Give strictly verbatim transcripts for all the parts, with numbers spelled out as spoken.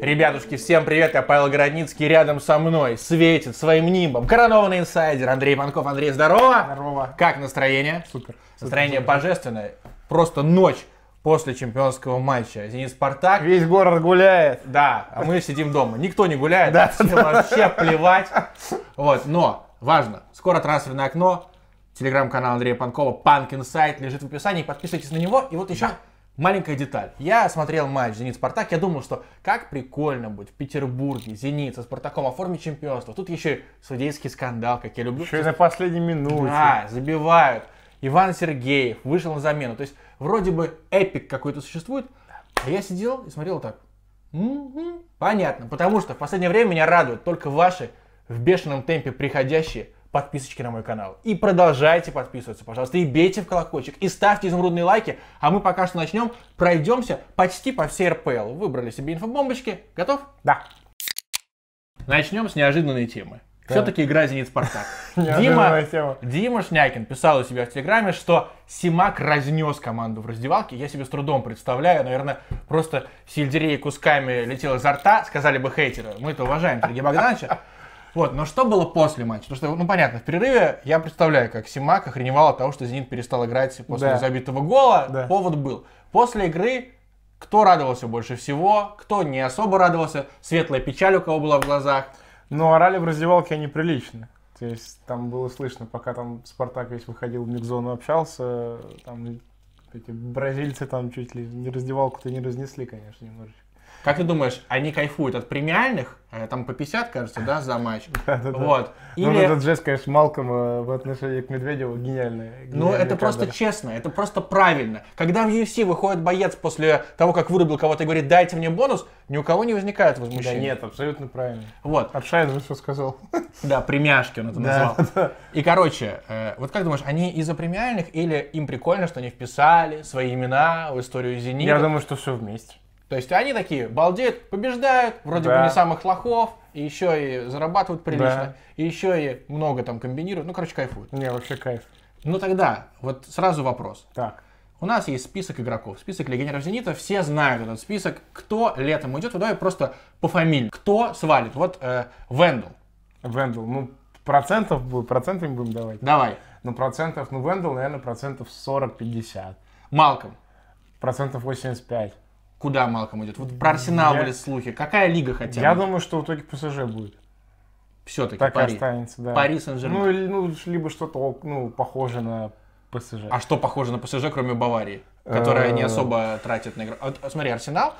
Ребятушки, всем привет, я Павел Городницкий, рядом со мной светит своим нимбом коронованный инсайдер Андрей Панков. Андрей, здорово! Здорово! Как настроение? Супер! Настроение супер, божественное. Просто ночь после чемпионского матча «Зенит-Спартак». Весь город гуляет. Да, а мы сидим дома. Никто не гуляет, да, всем вообще плевать. Вот, но важно, скоро трансферное окно. Телеграм-канал Андрея Панкова, Панк Инсайт, лежит в описании. Подписывайтесь на него. И вот еще... маленькая деталь. Я смотрел матч «Зенит-Спартак», я думал, что как прикольно будет в Петербурге «Зенит» со «Спартаком» оформить чемпионство. Тут еще и судейский скандал, как я люблю. Еще и на последней минуте. Да, забивают. Иван Сергеев вышел на замену. То есть вроде бы эпик какой-то существует. А я сидел и смотрел так. М-м-м. Понятно, потому что в последнее время меня радуют только ваши в бешеном темпе приходящие подписочки на мой канал. И продолжайте подписываться, пожалуйста, и бейте в колокольчик, и ставьте изумрудные лайки, а мы пока что начнем, пройдемся почти по всей эр пэ эл. Выбрали себе инфобомбочки. Готов? Да. Начнем с неожиданной темы. Да. Все-таки игра «Зенит-Спартак». Дима, Дима Шнякин писал у себя в Телеграме, что Симак разнес команду в раздевалке. Я себе с трудом представляю. Наверное, просто сельдерей кусками летел изо рта, сказали бы хейтеры. Мы-то уважаем Сергея Богдановича. Вот, но что было после матча? Потому что, ну понятно, в перерыве я представляю, как Симак охреневал от того, что «Зенит» перестал играть после, да, забитого гола. Да. Повод был. После игры кто радовался больше всего, кто не особо радовался, светлая печаль у кого была в глазах. Но орали в раздевалке они прилично. То есть там было слышно, пока там «Спартак» весь выходил в миг-зону, общался, там эти бразильцы там чуть ли не раздевалку-то не разнесли, конечно, немножечко. Как ты думаешь, они кайфуют от премиальных, там по пятьдесят, кажется, да, за матч? Да, да, вот. Да. Или... ну, этот жест, конечно, Малкома в отношении к Медведеву гениальный. гениальный ну, это кадр. Просто честно, это просто правильно. Когда в ю эф си выходит боец после того, как вырубил кого-то и говорит, дайте мне бонус, ни у кого не возникает возмущения. Да нет, абсолютно правильно. Вот. Аршавин же все сказал. Да, премяшки он это назвал. И, короче, вот как думаешь, они из-за премиальных или им прикольно, что они вписали свои имена в историю «Зенита»? Я думаю, что все вместе. То есть они такие, балдеют, побеждают, вроде, да, бы не самых лохов, и еще и зарабатывают прилично, да, и еще и много там комбинируют, ну, короче, кайфуют. Не, вообще кайф. Ну, тогда, вот сразу вопрос. Так. У нас есть список игроков, список легионеров «Зенита», все знают этот список, кто летом уйдет, туда и просто по фамилии, кто свалит. Вот э, Вендл. Вендл, ну, процентов, процентами будем давать. Давай. Ну, процентов, ну, Вендл, наверное, процентов сорок-пятьдесят. Малком. Процентов восемьдесят пять. Куда Малком идет? Вот про Арсенал я... были слухи. Какая лига хотя бы? Я думаю, что в итоге ПСЖ будет. Все-таки так Пари. Останется, да. Пари Сен-Жермен. Ну, ну, либо что-то, ну, похоже на ПСЖ. А что похоже на ПСЖ, кроме Баварии, которая не особо тратит на игру? Вот, смотри, Арсенал,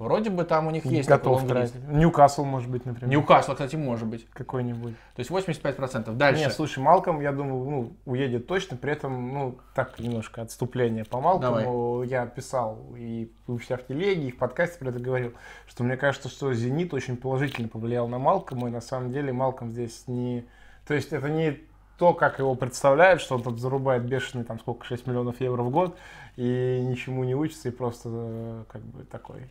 вроде бы там у них есть... готов тратить. Ньюкасл, может быть, например. Ньюкасл, кстати, может быть. Какой-нибудь. То есть восемьдесят пять процентов. Дальше. Нет, слушай, Малком, я думаю, ну, уедет точно. При этом, ну, так, немножко отступление по Малкому. Давай. Я писал и у себя в телеге, и в подкасте про это говорил, что мне кажется, что «Зенит» очень положительно повлиял на Малкома. И на самом деле Малком здесь не... То есть это не... то, как его представляют, что он там зарубает бешеные, там, сколько, шесть миллионов евро в год, и ничему не учится, и просто, как бы, такой,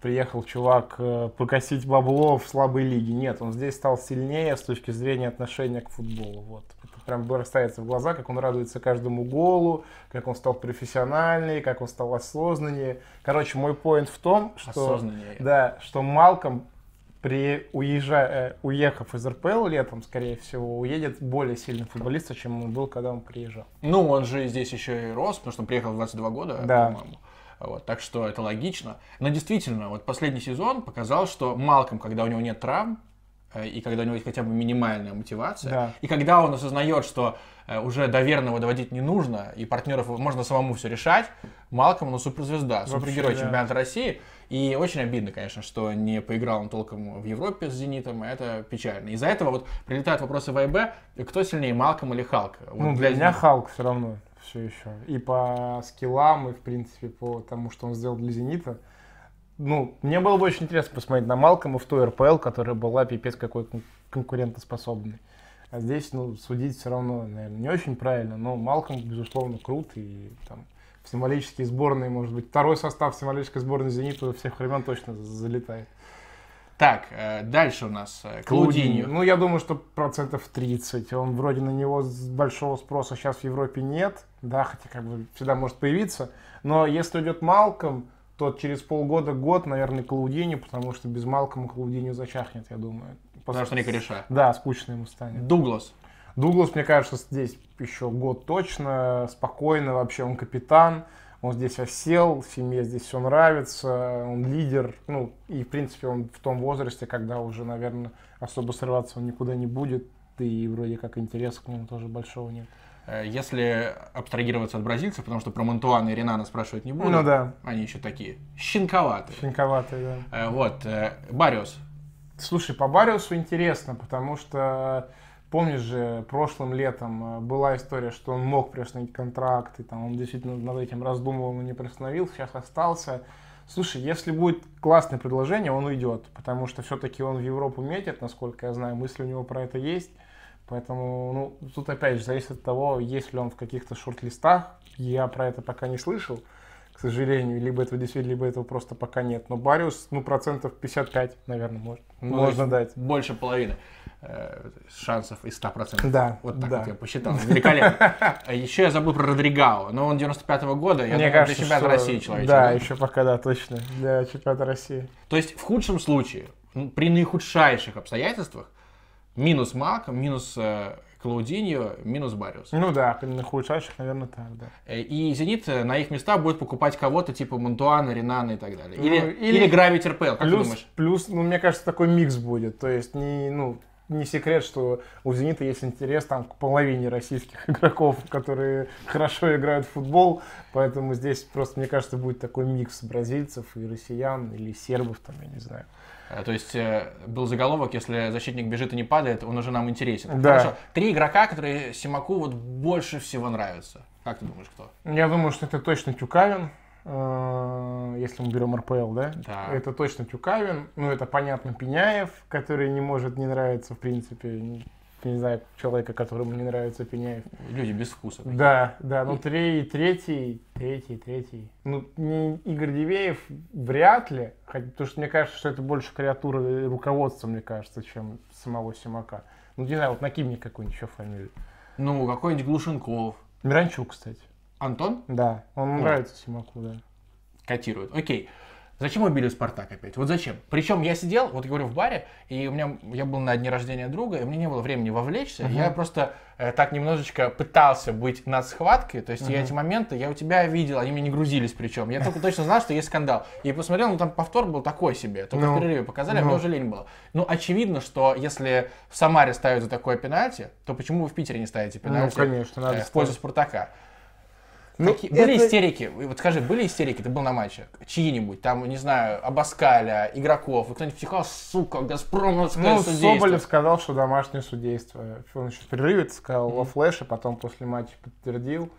приехал чувак покосить бабло в слабой лиге. Нет, он здесь стал сильнее с точки зрения отношения к футболу, вот. Это прям бросается в глаза, как он радуется каждому голу, как он стал профессиональнее, как он стал осознаннее. Короче, мой поинт в том, что, да, что Малком... При, уезжая, уехав из эр пэ эл летом, скорее всего, уедет более сильным футболистом, чем он был, когда он приезжал. Ну, он же здесь еще и рос, потому что он приехал в двадцать два года, да, по-моему. Вот, так что это логично. Но действительно, вот последний сезон показал, что Малком, когда у него нет травм, и когда у него есть хотя бы минимальная мотивация, да, и когда он осознает, что уже до верного доводить не нужно, и партнеров можно самому все решать, Малком, ну, суперзвезда, супергерой, да, чемпионата России. И очень обидно, конечно, что не поиграл он толком в Европе с «Зенитом», и это печально. Из-за этого вот прилетают вопросы в АйБ, кто сильнее, Малком или Халк? Вот, ну, для, для меня Халк все равно все еще. И по скиллам, и, в принципе, по тому, что он сделал для «Зенита». Ну, мне было бы очень интересно посмотреть на Малкома в той эр пэ эл, которая была пипец какой конкурентоспособной. А здесь, ну, судить все равно, наверное, не очень правильно, но Малком, безусловно, крут. И там в символические сборные, может быть, второй состав символической сборной «Зенита» всех времен точно залетает. Так, дальше у нас Клаудиньо. Ну, я думаю, что процентов тридцать. Он вроде на него большого спроса сейчас в Европе нет, да, хотя как бы всегда может появиться. Но если идет Малком, что через полгода, год, наверное, Клаудини, потому что без Малкома Клаудинию зачахнет, я думаю. Потому что не кореша. Да, скучно ему станет. Дуглас. Дуглас, мне кажется, здесь еще год точно, спокойно вообще, он капитан, он здесь осел, семье здесь все нравится, он лидер, ну, и, в принципе, он в том возрасте, когда уже, наверное, особо срываться он никуда не будет, и вроде как интереса к нему тоже большого нет. Если абстрагироваться от бразильцев, потому что про Монтуана и Ренана спрашивать не буду, ну, да. Они еще такие щенковатые. Щенковатые, да. Вот, Бариус. Слушай, по Бариусу интересно, потому что... Помнишь же, прошлым летом была история, что он мог приостановить контракт, и там он действительно над этим раздумывал, но не приостановил, сейчас остался. Слушай, если будет классное предложение, он уйдет, потому что все-таки он в Европу метит, насколько я знаю, мысли у него про это есть. Поэтому, ну, тут опять же зависит от того, есть ли он в каких-то шорт-листах, я про это пока не слышал, к сожалению, либо этого действительно, либо этого просто пока нет. Но Бариус, ну, процентов пятьдесят пять, наверное, может, ну, можно дать. Больше половины шансов из ста процентов. Да, вот так да. Вот я посчитал. Великолепно. Еще я забыл про Родригао, но он девяносто пятого года, я Мне думаю, кажется, для чемпионата что... России человек. Да, да, еще пока, да, точно, для чемпионата России. То есть в худшем случае, при наихудшайших обстоятельствах, минус Малком, минус Клаудиньо, минус Бариус. Ну да, при наихудшайших, наверное, так, да. И «Зенит» на их места будет покупать кого-то типа Монтуана, Ренана и так далее. Или, ну, или... или Гравити Рпел, как ты думаешь? Плюс, ну, мне кажется, такой микс будет, то есть не, ну... Не секрет, что у «Зенита» есть интерес там, к половине российских игроков, которые хорошо играют в футбол. Поэтому здесь просто, мне кажется, будет такой микс бразильцев и россиян, или сербов, там, я не знаю. То есть был заголовок, если защитник бежит и не падает, он уже нам интересен. Да. Хорошо. Три игрока, которые Симаку вот больше всего нравятся. Как ты думаешь, кто? Я думаю, что это точно Тюкавин. Если мы берем РПЛ, да? Да, это точно Тюкавин, ну это понятно Пиняев, который не может не нравиться в принципе, не знаю, человека, которому не нравится Пиняев. Люди без вкуса. Такие. Да, да, ну три, третий, третий, третий, ну не Игорь Дивеев вряд ли, потому что мне кажется, что это больше креатура руководства, мне кажется, чем самого Симака. Ну не знаю, вот накинь мне какую-нибудь еще фамилию. Ну какой-нибудь Глушенков. Миранчук, кстати. Антон? Да, он ну, нравится Симаку, да. Котирует. Окей. Зачем убили «Спартак» опять? Вот зачем? Причем я сидел, вот я говорю, в баре, и у меня, я был на дне рождения друга, и мне не было времени вовлечься. Uh-huh. Я просто э, так немножечко пытался быть над схваткой. То есть uh-huh. я эти моменты, я у тебя видел, они мне не грузились причем. Я только точно знал, что есть скандал. И посмотрел, ну там повтор был такой себе. Только no. в перерыве показали, no. а мне уже лень было. Ну, очевидно, что если в Самаре ставят за такое пенальти, то почему вы в Питере не ставите пенальти? Ну, конечно, надо э, в пользу «Спартака». Ну, Какие, это... Были истерики, вот скажи, были истерики, ты был на матче, чьи-нибудь, там, не знаю, Абаскаля, игроков, и кто-нибудь втихал, сука, Газпромовское ну, судейство. Ну, Соболев сказал, что домашнее судейство, он еще в перерыве сказал mm-hmm. во флеше, потом после матча подтвердил.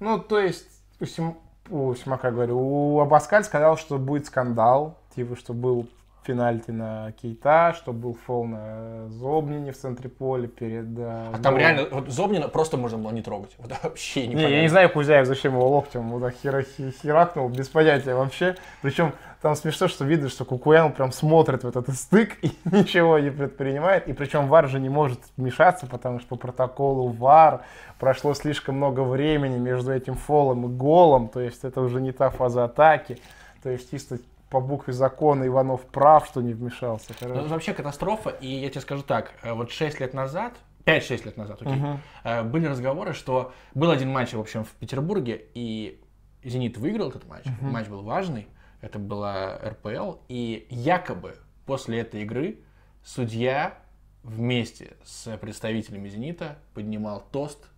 Ну, то есть, у, Сим... у Симака, говорю, у Абаскаль сказал, что будет скандал, типа, что был пенальти на Кейта, что был фол на Зобнине в центре поля перед... А голом. Там реально, вот Зобнина просто можно было не трогать. Вот, вообще не, не я не знаю, Кузяев зачем его локтем вот, хер, херакнул, без понятия вообще. Причем там смешно, что видно, что Кукуян прям смотрит вот этот стык и ничего не предпринимает. И причем ВАР же не может вмешаться, потому что по протоколу ВАР прошло слишком много времени между этим фолом и голом. То есть это уже не та фаза атаки. То есть чисто... По букве закона Иванов прав, что не вмешался. Это вообще катастрофа, и я тебе скажу так, вот шесть лет назад, пять-шесть лет назад, окей, угу. были разговоры, что был один матч, в общем, в Петербурге, и «Зенит» выиграл этот матч, угу. матч был важный, это была эр пэ эл, и якобы после этой игры судья вместе с представителями «Зенита» поднимал тост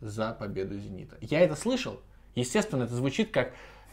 за победу «Зенита». Я это слышал, естественно, это звучит как...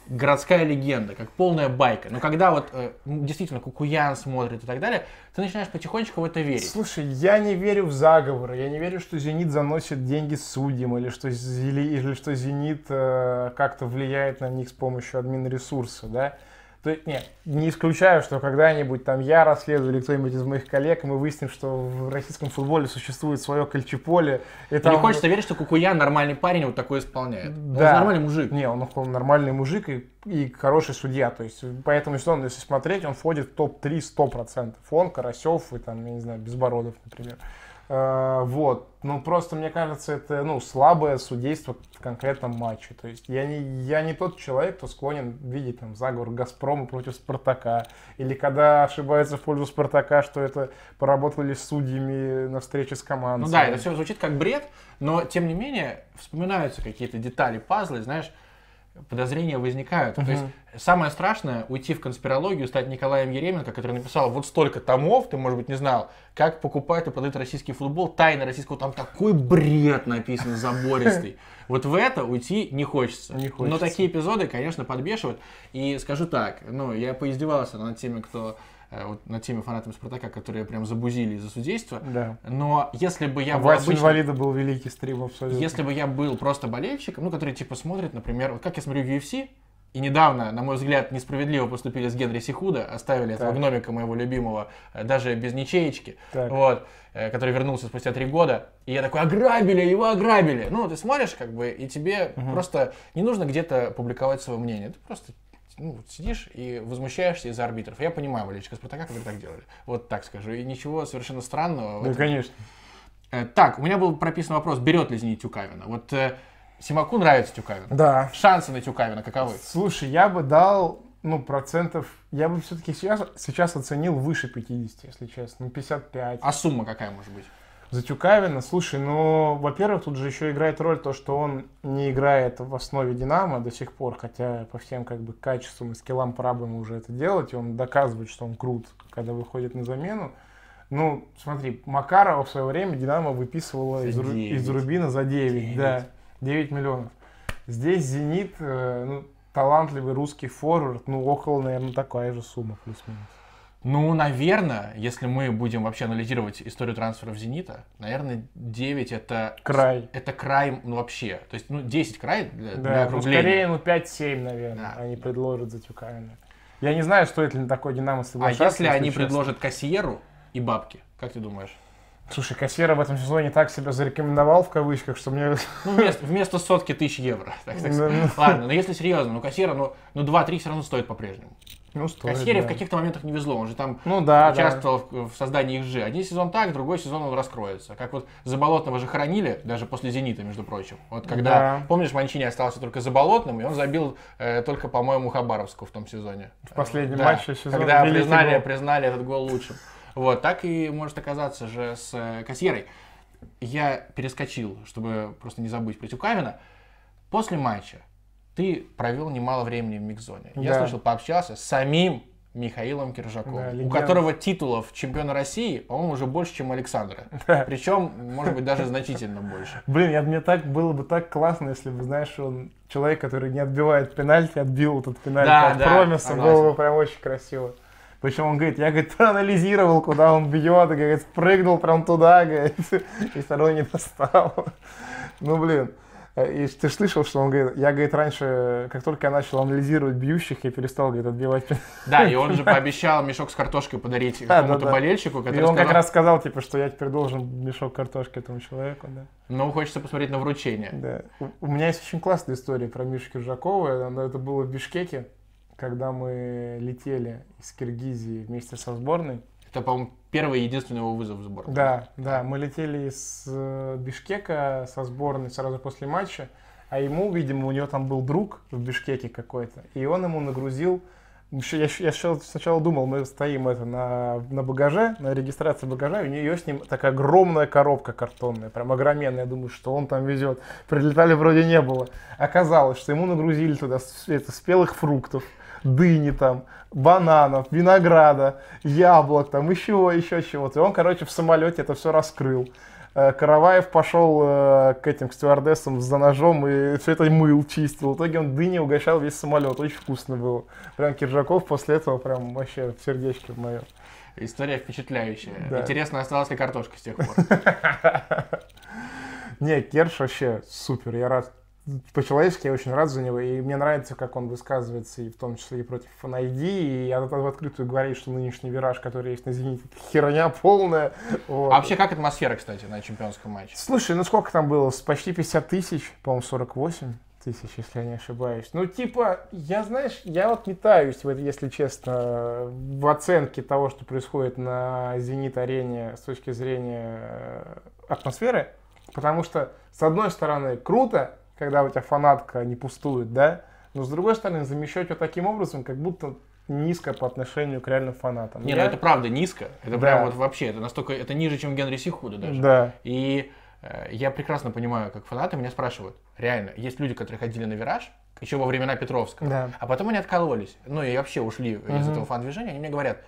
городская легенда, как полная байка. Но когда вот э, действительно Кукуян смотрит и так далее, ты начинаешь потихонечку в это верить. Слушай, я не верю в заговоры, я не верю, что «Зенит» заносит деньги судьям, или что, или, или что «Зенит» э, как-то влияет на них с помощью админресурса, да? То есть, нет, не исключаю, что когда-нибудь там я расследую или кто-нибудь из моих коллег, и мы выясним, что в российском футболе существует свое кальчиполе. И там... Не хочется верить, что Кукуян нормальный парень вот такой исполняет. Да. Он нормальный мужик. Не, он, он нормальный мужик и, и хороший судья. То есть, поэтому, если, он, если смотреть, он входит в топ-три сто процентов. Он, Карасев и там, я не знаю, Безбородов, например. Вот, ну просто мне кажется, это ну, слабое судейство в конкретном матче. То есть я не, я не тот человек, кто склонен видеть там заговор Газпрома против Спартака. Или когда ошибается в пользу Спартака, что это поработали с судьями на встрече с командой. Ну да, это все звучит как бред, но тем не менее вспоминаются какие-то детали, пазлы, знаешь, подозрения возникают. Uh-huh. То есть самое страшное уйти в конспирологию, стать Николаем Еременко, который написал вот столько томов, ты, может быть, не знал, как покупают и продают российский футбол, тайны российского, там такой бред написан, забористый. Вот в это уйти не хочется. не хочется. Но такие эпизоды, конечно, подбешивают. И скажу так, ну, я поиздевался над теми, кто... Вот над теми фанатами Спартака, которые прям забузили из-за судейства. Да. Но если бы я а был обычным... инвалида был великий стрим абсолютно. Если бы я был просто болельщиком, ну, который типа смотрит, например, вот как я смотрю ю эф си, и недавно, на мой взгляд, несправедливо поступили с Генри Сихуда, оставили так. этого гномика моего любимого, даже без ничеечки, вот, который вернулся спустя три года, и я такой, ограбили, его ограбили. Ну, ты смотришь, как бы, и тебе угу. просто не нужно где-то публиковать свое мнение, ты просто... Ну, вот сидишь и возмущаешься из-за арбитров. Я понимаю болельщика Спартака, которые так делали. Вот так скажу. И ничего совершенно странного. Да, конечно. Так, у меня был прописан вопрос, берет ли Зенит Тюкавина. Вот Симаку нравится Тюкавин. Да. Шансы на Тюкавина каковы? Слушай, я бы дал, ну, процентов... Я бы все-таки сейчас, сейчас оценил выше пятидесяти, если честно. Ну, пятьдесят пять. А сумма какая может быть? За Тюкавина, слушай, ну, во-первых, тут же еще играет роль то, что он не играет в основе «Динамо» до сих пор, хотя по всем как бы качествам и скиллам пора бы ему уже это делать, и он доказывает, что он крут, когда выходит на замену. Ну, смотри, Макарова в свое время «Динамо» выписывала из, из Рубина за девять, девять. Да, девять миллионов. Здесь «Зенит», э, ну, талантливый русский форвард, ну, около, наверное, такая же сумма плюс-минус. Ну, наверное, если мы будем вообще анализировать историю трансферов «Зенита», наверное, девять это... Край. Это край, ну, вообще. То есть, ну, десять край для, да, для округления. Ну, скорее, ну, пять-семь, наверное, да, они да. предложат за Тюкавина. Я не знаю, стоит ли на такой «Динамо» соглашаться. А если, если они честно. предложат Кассиеру и бабки, как ты думаешь? Слушай, Кассиера в этом сезоне так себя зарекомендовал, в кавычках, что мне... Ну, вместо, вместо сотки тысяч евро. Так, так Ладно, но если серьезно, ну, Кассиера, ну, ну два-три все равно стоит по-прежнему. Ну, Кассиере да. в каких-то моментах не везло, он же там ну, да, участвовал да. в создании икс джи. Один сезон так, другой сезон он раскроется. Как вот Заболотного же хоронили, даже после «Зенита», между прочим. Вот когда, да. помнишь, Манчини остался только Заболотным, и он забил э, только, по-моему, Хабаровску в том сезоне. В последнем э, матче да, сезона. Когда признали, признали этот гол лучшим. Вот, так и может оказаться же с Кассиерой. Я перескочил, чтобы просто не забыть про Тюкавина. После матча ты провел немало времени в микс-зоне. Да. Я слышал, пообщался с самим Михаилом Кержаковым, да, у которого титулов чемпиона России, по-моему, уже больше, чем у Александра. Да. Причем, может быть, даже значительно больше. Блин, я, мне так было бы так классно, если бы, знаешь, он человек, который не отбивает пенальти, отбил этот пенальти да, от да, Промиса. Было бы прям очень красиво. Причем он говорит, я, говорит, анализировал, куда он бьет, и, говорит, спрыгнул прям туда, говорит, и второй не достал. Ну, блин. И ты слышал, что он говорит, я, говорит, раньше, как только я начал анализировать бьющих, я перестал, говорит, отбивать. Да, и он же пообещал мешок с картошкой подарить да, какому-то да, да. болельщику, который... И он сказал... как раз сказал, типа, что я теперь должен мешок картошки этому человеку, да. Ну, хочется посмотреть на вручение. Да. У, у меня есть очень классная история про Мишу Кержакова, это было в Бишкеке, когда мы летели из Киргизии вместе со сборной. Это, по-моему, первый и единственный его вызов в сборную. Да, да, мы летели из Бишкека со сборной сразу после матча, а ему, видимо, у него там был друг в Бишкеке какой-то, и он ему нагрузил, я, я сначала думал, мы стоим это на, на багаже, на регистрации багажа, и у нее с ним такая огромная коробка картонная, прям огроменная, я думаю, что он там везет, прилетали вроде не было, оказалось, что ему нагрузили туда это, спелых фруктов, дыни там, бананов, винограда, яблок там, еще, еще чего-то. И он, короче, в самолете это все раскрыл. Караваев пошел к этим к стюардессам за ножом и все это мыл, чистил. В итоге он дыни угощал весь самолет. Очень вкусно было. Прям Кержаков после этого прям вообще сердечки в моем. История впечатляющая. Да. Интересно, осталась ли картошка с тех пор? Не, Керш вообще супер. Я рад. По-человечески я очень рад за него, и мне нравится, как он высказывается, и в том числе и против Фанайди, и в открытую говорит, что нынешний вираж, который есть на «Зените», херня полная. Вот. А вообще, как атмосфера, кстати, на чемпионском матче? Слушай, ну сколько там было? Почти пятьдесят тысяч, по-моему, сорок восемь. тысяч, если я не ошибаюсь. Ну, типа, я, знаешь, я вот метаюсь, вот, если честно, в оценке того, что происходит на «Зенит-арене» с точки зрения атмосферы. Потому что, с одной стороны, круто, когда у тебя фанатка не пустует, да? Но, с другой стороны, замещать ее таким образом, как будто низко по отношению к реальным фанатам. Не, я... ну это правда низко. Это да. Прям вот вообще, это настолько, это ниже, чем Генри Сихуда даже. Да. И э, я прекрасно понимаю, как фанаты меня спрашивают. Реально, есть люди, которые ходили на «Вираж», еще во времена Петровского, да. А потом они откололись. Ну и вообще ушли mm-hmm. из этого фан-движения. Они мне говорят,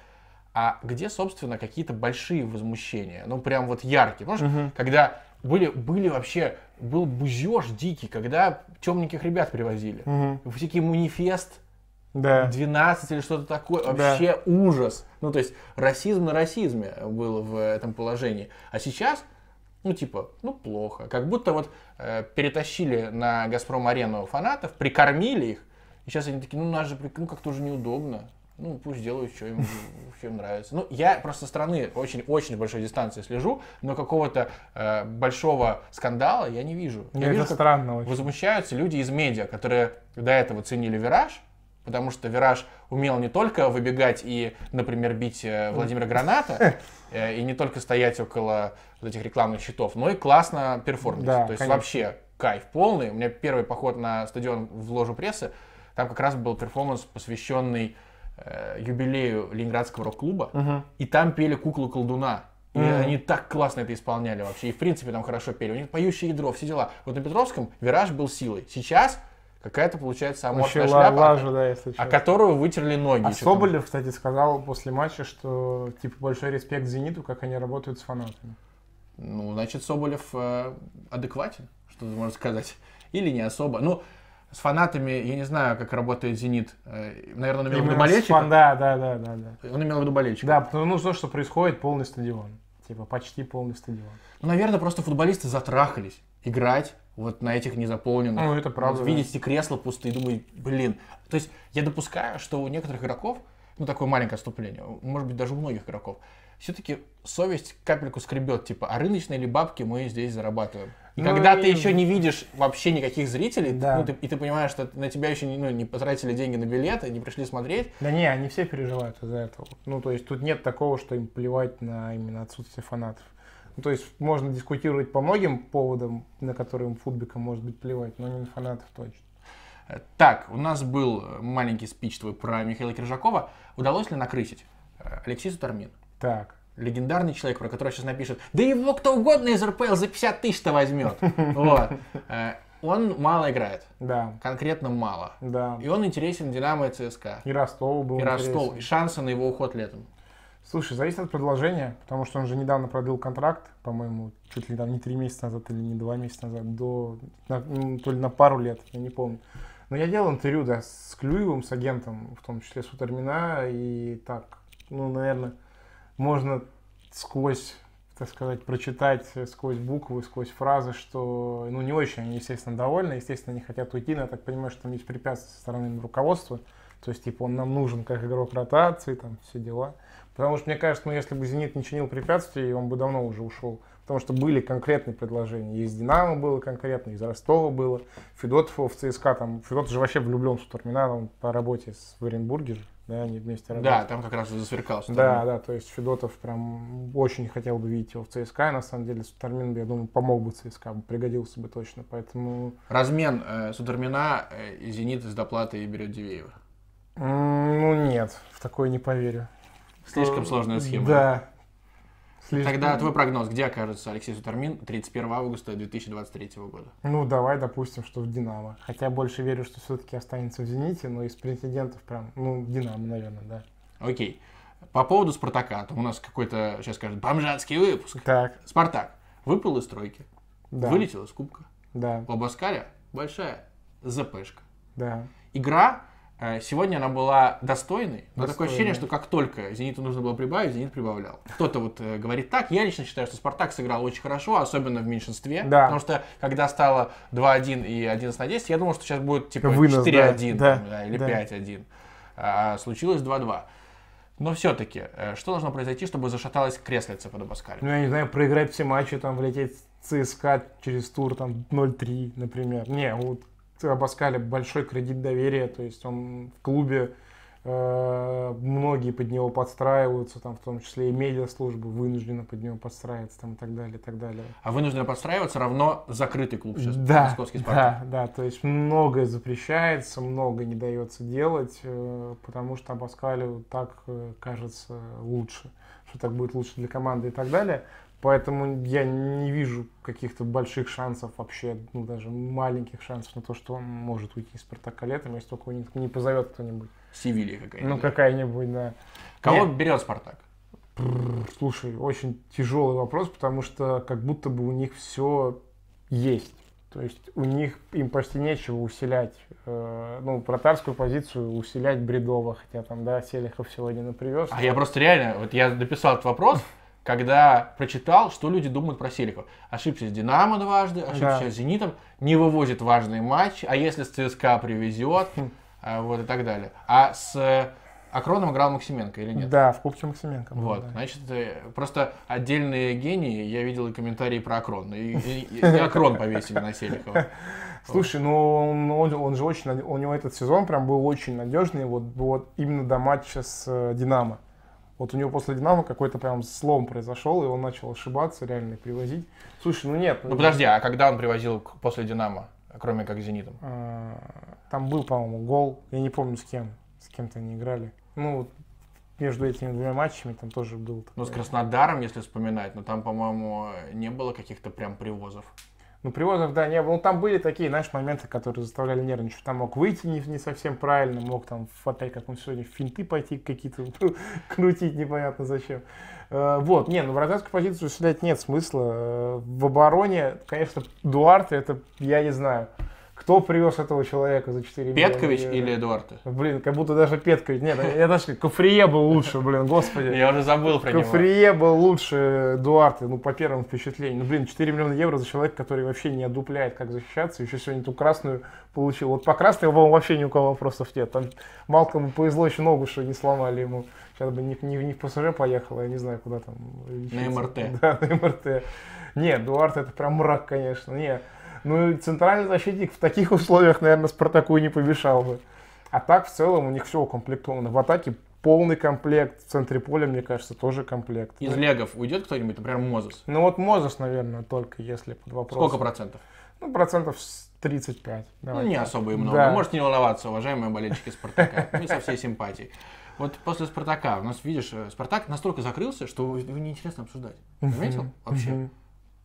а где, собственно, какие-то большие возмущения? Ну прям вот яркие. Потому что, mm-hmm. когда... Были, были вообще, был бузёж дикий, когда темненьких ребят привозили. Угу. Всякий манифест, да. двенадцать или что-то такое. Вообще да. ужас. Ну, то есть, расизм на расизме был в этом положении. А сейчас, ну, типа, ну, плохо. Как будто вот э, перетащили на «Газпром-арену» фанатов, прикормили их. И сейчас они такие, ну, нас же, ну, как-то уже неудобно. Ну, пусть делают, что им, что им нравится. Ну, я просто со стороны очень-очень большой дистанции слежу, но какого-то э, большого скандала я не вижу. Я это вижу, странно очень. Возмущаются люди из медиа, которые до этого ценили «Вираж», потому что «Вираж» умел не только выбегать и, например, бить Владимира Граната, э, и не только стоять около вот этих рекламных щитов, но и классно перформить. Да, то есть конечно. Вообще кайф полный. У меня первый поход на стадион в ложу прессы, там как раз был перформанс, посвященный юбилею Ленинградского рок-клуба, угу. и там пели «Куклу колдуна». И mm-hmm. они так классно это исполняли вообще. И в принципе там хорошо пели. У них поющее ядро, все дела. Вот на Петровском «Вираж» был силой. Сейчас какая-то получается аморфная шляпа, лажу, да, о которую вытерли ноги. А Соболев, кстати, сказал после матча, что типа большой респект «Зениту», как они работают с фанатами. Ну, значит, Соболев э, адекватен, что можно сказать. Или не особо. Ну, с фанатами, я не знаю, как работает «Зенит». Наверное, он имел в виду болельщиков. Да, да, да, да, да. Он имел в виду болельщиков. Да, потому что, что происходит полный стадион. Типа почти полный стадион. Ну, наверное, просто футболисты затрахались играть вот на этих незаполненных. Ну, это правда. Вот, да. Видите, кресла пустые, думаю, блин. То есть я допускаю, что у некоторых игроков, ну, такое маленькое отступление, может быть, даже у многих игроков, все-таки совесть капельку скребет, типа, а рыночные ли бабки мы здесь зарабатываем? И ну, когда и... ты еще не видишь вообще никаких зрителей, да. ну, ты, и ты понимаешь, что на тебя еще не, ну, не потратили деньги на билеты, не пришли смотреть. Да не, они все переживают из-за этого. Ну, то есть тут нет такого, что им плевать на именно отсутствие фанатов. Ну, то есть можно дискутировать по многим поводам, на которые им футбикам может быть плевать, но не на фанатов точно. Так, у нас был маленький спич твой про Михаила Кержакова. Удалось ли накрысить Алексей Сутормин? Так. Легендарный человек, про которого сейчас напишут, да его кто угодно из РПЛ за пятьдесят тысяч-то возьмет. Вот. Он мало играет. Да. Конкретно мало. Да. И он интересен «Динамо» и ЦСКА. И Ростову был интересен. И Ростову. И шансы на его уход летом. Слушай, зависит от предложения, потому что он же недавно продлил контракт, по-моему, чуть ли там не три месяца назад или не два месяца назад, до на, то ли на пару лет, я не помню. Но я делал интервью, да, с Клюевым, с агентом, в том числе с Сутормина, и так, ну, наверное... Можно сквозь, так сказать, прочитать сквозь буквы, сквозь фразы, что ну не очень они, естественно, довольны, естественно, они хотят уйти, но я так понимаю, что там есть препятствия со стороны руководства, то есть, типа, он нам нужен как игрок ротации, там, все дела. Потому что, мне кажется, ну, если бы «Зенит» не чинил препятствий, он бы давно уже ушел, потому что были конкретные предложения, и из «Динамо» было конкретно, из «Ростова» было, Федотов в ЦСКА, там, Федотов же вообще влюблен в Сутормина, он по работе с Оренбурге же. Да, они вместе работали. Да, там как раз засверкался. Да, да, то есть Федотов прям очень хотел бы видеть его в ЦСКА. И на самом деле Сутормин, я думаю, помог бы ЦСКА, пригодился бы точно. Поэтому... Размен э, Сутормина э, «Зенит» с доплатой берет Дивеева. Mm, ну нет, в такое не поверю. Слишком что... сложная схема. Да. Слишком... Тогда твой прогноз, где окажется Алексей Сутормин тридцать первого августа две тысячи двадцать третьего года? Ну, давай допустим, что в «Динамо». Хотя больше верю, что все-таки останется в «Зените», но из претендентов прям, ну, «Динамо», наверное, да. Окей. По поводу «Спартака», там у нас какой-то, сейчас скажут, бомжатский выпуск. Так. «Спартак» выпал из тройки, да. Вылетел из кубка. Да. У Абаскаля большая ЗПшка. Да. Игра... Сегодня она была достойной, но Достойная. Такое ощущение, что как только «Зениту» нужно было прибавить, «Зенит» прибавлял. Кто-то вот э, говорит так. Я лично считаю, что «Спартак» сыграл очень хорошо, особенно в меньшинстве. Да. Потому что, когда стало два один и одиннадцать на десять, я думал, что сейчас будет типа четыре один да. Да, да, или да. пять один. А, случилось два-два. Но все-таки, э, что должно произойти, чтобы зашаталось креслице под Абаскалем? Ну, я не знаю, проиграть все матчи, там, влететь в ЦСКА через тур там ноль три, например. Не, вот Абаскаля большой кредит доверия, то есть он в клубе, э, многие под него подстраиваются, там, в том числе и медиаслужбы вынуждены под него подстраиваться, там, и так далее, и так далее. А вынуждены подстраиваться равно закрытый клуб сейчас, да, московский «Спартак». Да, да, то есть многое запрещается, многое не дается делать, э, потому что Абаскалю так э, кажется лучше, что так будет лучше для команды и так далее. Поэтому я не вижу каких-то больших шансов вообще, ну, даже маленьких шансов на то, что он может уйти из «Спартака» летом, если только его не позовет кто-нибудь. Севилья какая-нибудь. Ну, какая-нибудь, да. Кого Нет. берет «Спартак»? Слушай, очень тяжелый вопрос, потому что как будто бы у них все есть. То есть у них им почти нечего усилять. Ну, вратарскую позицию усилять бредово, хотя там, да, Селихов сегодня напривез. А я просто реально, вот я дописал этот вопрос, когда прочитал, что люди думают про Селихова. Ошибся с «Динамо» дважды, ошибся да. с «Зенитом», не вывозит важный матч, а если с ЦСКА привезет, вот и так далее. А с «Акроном» играл Максименко или нет? Да, в Кубке Максименко. Был, вот, да. Значит, просто отдельные гении, я видел и комментарии про «Акрон», и, и, и «Акрон» повесили на Селихова. Слушай, ну он, он, он же очень, у него этот сезон прям был очень надежный, вот, вот именно до матча с «Динамо». Вот у него после «Динамо» какой-то прям слом произошел, и он начал ошибаться, реально привозить. Слушай, ну нет. Ну, ну подожди, а когда он привозил после «Динамо», кроме как с «Зенитом»? Там был, по-моему, гол. Я не помню, с кем. С кем-то они играли. Ну, вот между этими двумя матчами там тоже был. Ну, с Краснодаром, если вспоминать, но там, по-моему, не было каких-то прям привозов. Ну, привозов, да, не было. Ну, там были такие, знаешь, моменты, которые заставляли нервничать. Там мог выйти не, не совсем правильно, мог там опять, как он сегодня, в финты пойти какие-то крутить непонятно зачем. Э, вот, не, ну, вратарскую позицию усилять нет смысла. Э, в обороне, конечно, Дуарте, это я не знаю. Кто привез этого человека за четыре миллиона? Петкович я, или Эдуарте? Блин, как будто даже Петкович. Нет, я даже Куфрие был лучше, блин, господи. Я уже забыл про него. Куфрие был лучше Эдуарте, ну, по первому впечатлению. Ну, блин, четыре миллиона евро за человека, который вообще не одупляет, как защищаться. Еще сегодня ту красную получил. Вот по красной, по-моему, вообще ни у кого вопросов нет. Там Малкому повезло еще ногу, что не сломали ему. Сейчас бы не, не, не в ПСЖ поехал, я не знаю, куда там. Лечиться. На МРТ. Да, на МРТ. Нет, Эдуарте это прям мрак, конечно, нет. Ну, центральный защитник в таких условиях, наверное, «Спартаку» не помешал бы. А так, в целом, у них все укомплектовано. В атаке полный комплект, в центре поля, мне кажется, тоже комплект. Из легов уйдет кто-нибудь, например, Мозес? Ну, вот Мозес, наверное, только если под вопрос. Сколько процентов? Ну, процентов тридцать пять. Давайте. Ну, не особо и много. Да. Можете не волноваться, уважаемые болельщики «Спартака». Мы со всей симпатией. Вот после «Спартака» у нас, видишь, «Спартак» настолько закрылся, что его неинтересно обсуждать. Заметил? Вообще.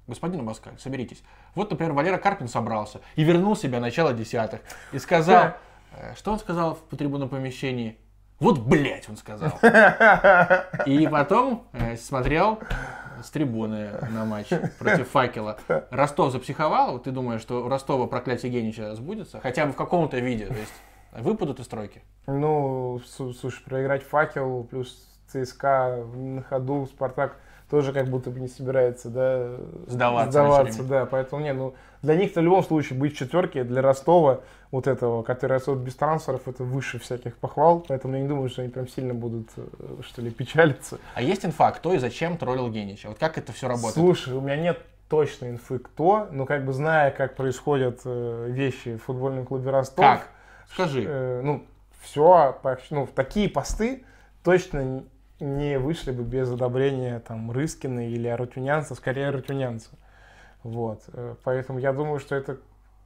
Господин Абаскаль, соберитесь. Вот, например, Валера Карпин собрался и вернул себя начало десятых. И сказал, что он сказал в трибунопомещении? Вот, блядь, он сказал. И потом смотрел с трибуны на матч против «Факела». Ростов запсиховал. Ты думаешь, что у Ростова проклятие Генича сбудется? Хотя бы в каком-то виде. То есть выпадут из тройки? Ну, слушай, проиграть «Факел» плюс ЦСКА на ходу, «Спартак» тоже как будто бы не собирается, да, сдаваться, сдаваться да, поэтому не, ну, для них-то в любом случае быть в четверке, для Ростова вот этого, который особо без трансферов, это выше всяких похвал, поэтому я не думаю, что они прям сильно будут, что ли, печалиться. А есть инфа, кто и зачем троллил Генича? Вот как это все работает? Слушай, у меня нет точной инфы, кто, но как бы зная, как происходят вещи в футбольном клубе Ростов. Как? Скажи. Э, ну, все, ну, такие посты точно не вышли бы без одобрения там Рыскина или Арутюнянца, скорее Арутюнянца. Вот. Поэтому я думаю, что это...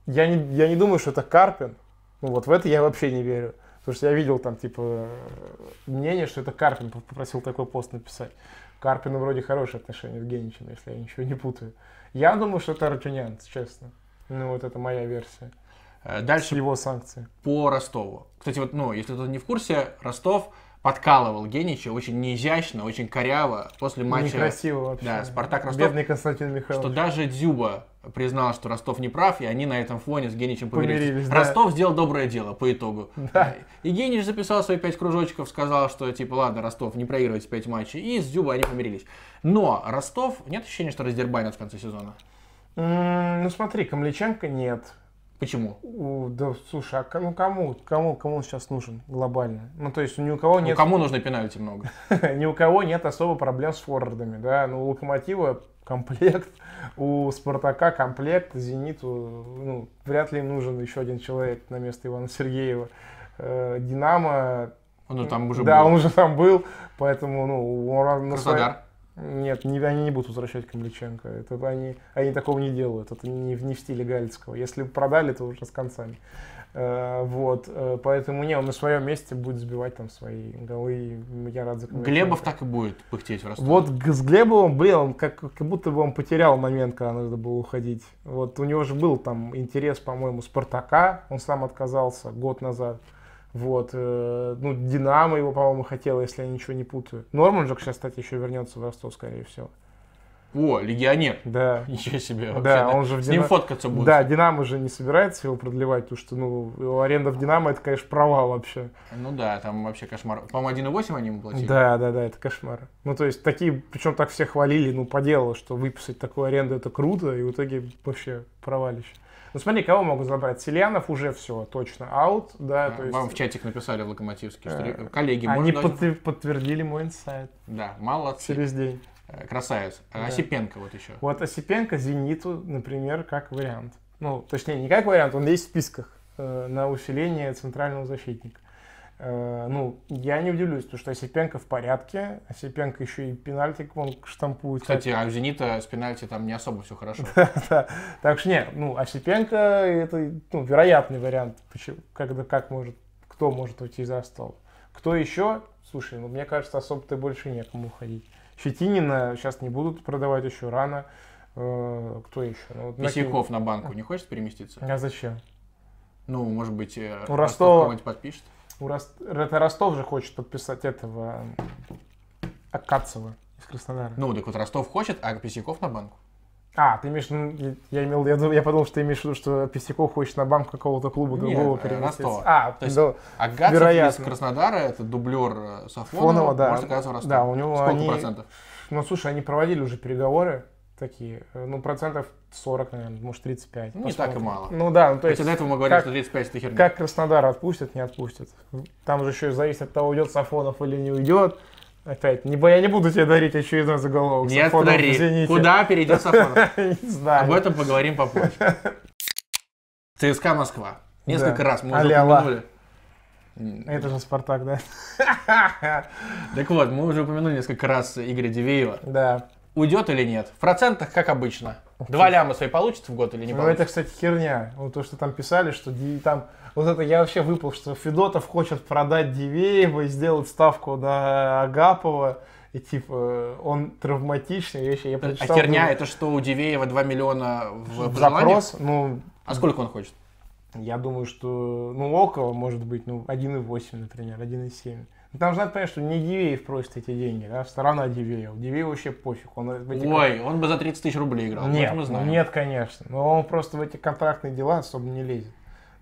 Я не, я не думаю, что это Карпин. Ну вот в это я вообще не верю. Потому что я видел там типа мнение, что это Карпин попросил такой пост написать. Карпину вроде хорошие отношения с Геничем, если я ничего не путаю. Я думаю, что это Арутюнянц, честно. Ну вот это моя версия. Дальше его санкции. По Ростову. Кстати, вот, ну, если кто не в курсе, Ростов подкалывал Генича очень неизящно, очень коряво после матча. Некрасиво вообще. Да, «Спартак-Ростов». Бедный Константин Михайлович. Что даже Дзюба признал, что Ростов не прав, и они на этом фоне с Геничем помирились. помирились Ростов да. сделал доброе дело по итогу. Да. И Генич записал свои пять кружочков, сказал, что типа ладно, Ростов, не проигрывайте пять матчей, и с Дзюбой они помирились. Но Ростов, нет ощущения, что раздербанят в конце сезона? Mm, ну смотри, Камличенко нет. Почему? Да, слушай, а кому, кому, кому, кому он сейчас нужен глобально? Ну, то есть, ни у кого нет... Ну, кому нужно пенальти много? Ни у кого нет особо проблем с форвардами, да. Ну, у Локомотива комплект, у Спартака комплект, Зениту, ну, вряд ли нужен еще один человек на место Ивана Сергеева. Динамо... Он уже там уже да, был. Да, он уже там был, поэтому, ну... Он Краснодар. Нет, не, они не будут возвращать Камличенко. Это они, они такого не делают. Это не, не в стиле Галицкого. Если продали, то уже с концами. Э, вот. Поэтому не, он на своем месте будет сбивать там свои голы. Я рад за Камличенко. Глебов так и будет пыхтеть в Ростове. Вот с Глебовым, блин, он как, как будто бы он потерял момент, когда надо было уходить. Вот у него же был там интерес, по-моему, Спартака. Он сам отказался год назад. Вот, ну, Динамо его, по-моему, хотела, если я ничего не путаю. Норман же, кстати, еще вернется в Ростов, скорее всего. О, легионер. Да. Ничего себе. Вообще, да, он же в Динамо... С ним фоткаться будет. Да, Динамо же не собирается его продлевать, потому что, ну, аренда в Динамо, это, конечно, провал вообще. Ну да, там вообще кошмар. По-моему, один и восемь они ему платили. Да, да, да, это кошмар. Ну, то есть, такие, причем так все хвалили, ну, по делу, что выписать такую аренду, это круто, и в итоге вообще провалище. Ну смотри, кого могут забрать? Сельянов уже все, точно, аут. Да, то есть... Вам в чатик написали в Локомотивске, что коллеги... Они дать... подтвердили мой инсайт. Да, молодцы. Через день. Красавец. Да. Осипенко вот еще. Вот Осипенко Зениту, например, как вариант. Ну, точнее, не как вариант, он есть в списках на усиление центрального защитника. Ну, я не удивлюсь, потому что Осипенко в порядке, Осипенко еще и пенальтик вон штампует. Кстати, а у Зенита с пенальти там не особо все хорошо. Так что нет, ну, Осипенко это вероятный вариант, как может, кто может уйти за стол. Кто еще? Слушай, ну, мне кажется, особо-то больше некому уходить. Щетинина сейчас не будут продавать еще рано. Кто еще? Писяков на банку не хочет переместиться? А зачем? Ну, может быть, Ростов кого-нибудь подпишет? Это Ростов же хочет подписать этого Акацева из Краснодара. Ну, так вот Ростов хочет, а Писяков на банку. А, ты имеешь, ну, я, имел, я, я подумал, что ты имеешь в виду, что Писяков хочет на банку какого-то клуба другого перенести. А, то есть, да, Акацев вероятно. Из Краснодара, это дублер Сафонова, Фонова, да. Может оказаться в Ростове. Да, у него сколько они, процентов? Ну, слушай, они проводили уже переговоры. Такие, ну, процентов сорок, наверное, может, тридцать пять. Ну, не так и мало. Ну, да, ну, то есть... Хотя до этого мы говорили, как, что тридцать пять это херня. Как Краснодар отпустят, не отпустят. Там же еще зависит от того, уйдет Сафонов или не уйдет. Опять, не, я не буду тебе дарить очередной заголовок. Нет, Сафонов, дари. Извините. Куда перейдет Сафонов? Не знаю. Об этом поговорим попозже. ЦСКА Москва. Несколько раз мы уже упомянули. Это же Спартак, да? Так вот, мы уже упомянули несколько раз Игоря Дивеева. Да. Уйдет или нет? В процентах, как обычно. Два ляма свои получится в год или не получится? Ну, это, кстати, херня. Вот то, что там писали, что там... Вот это я вообще выпал, что Федотов хочет продать Дивеева и сделать ставку на Агапова. И, типа, он травматичный. Я еще, я прочитал, а херня, думаю, это что, у Дивеева два миллиона в запрос? Ну, а сколько он хочет? Я думаю, что... Ну, около, может быть, ну, один и восемь, например, один и семь. Там же надо понять, что не Дивеев просит эти деньги, да, сторона Дивеева. Дивеев вообще пофиг. Он эти... Ой, он бы за тридцать тысяч рублей играл. Нет, мы знаем. Нет, конечно. Но он просто в эти контрактные дела особо не лезет.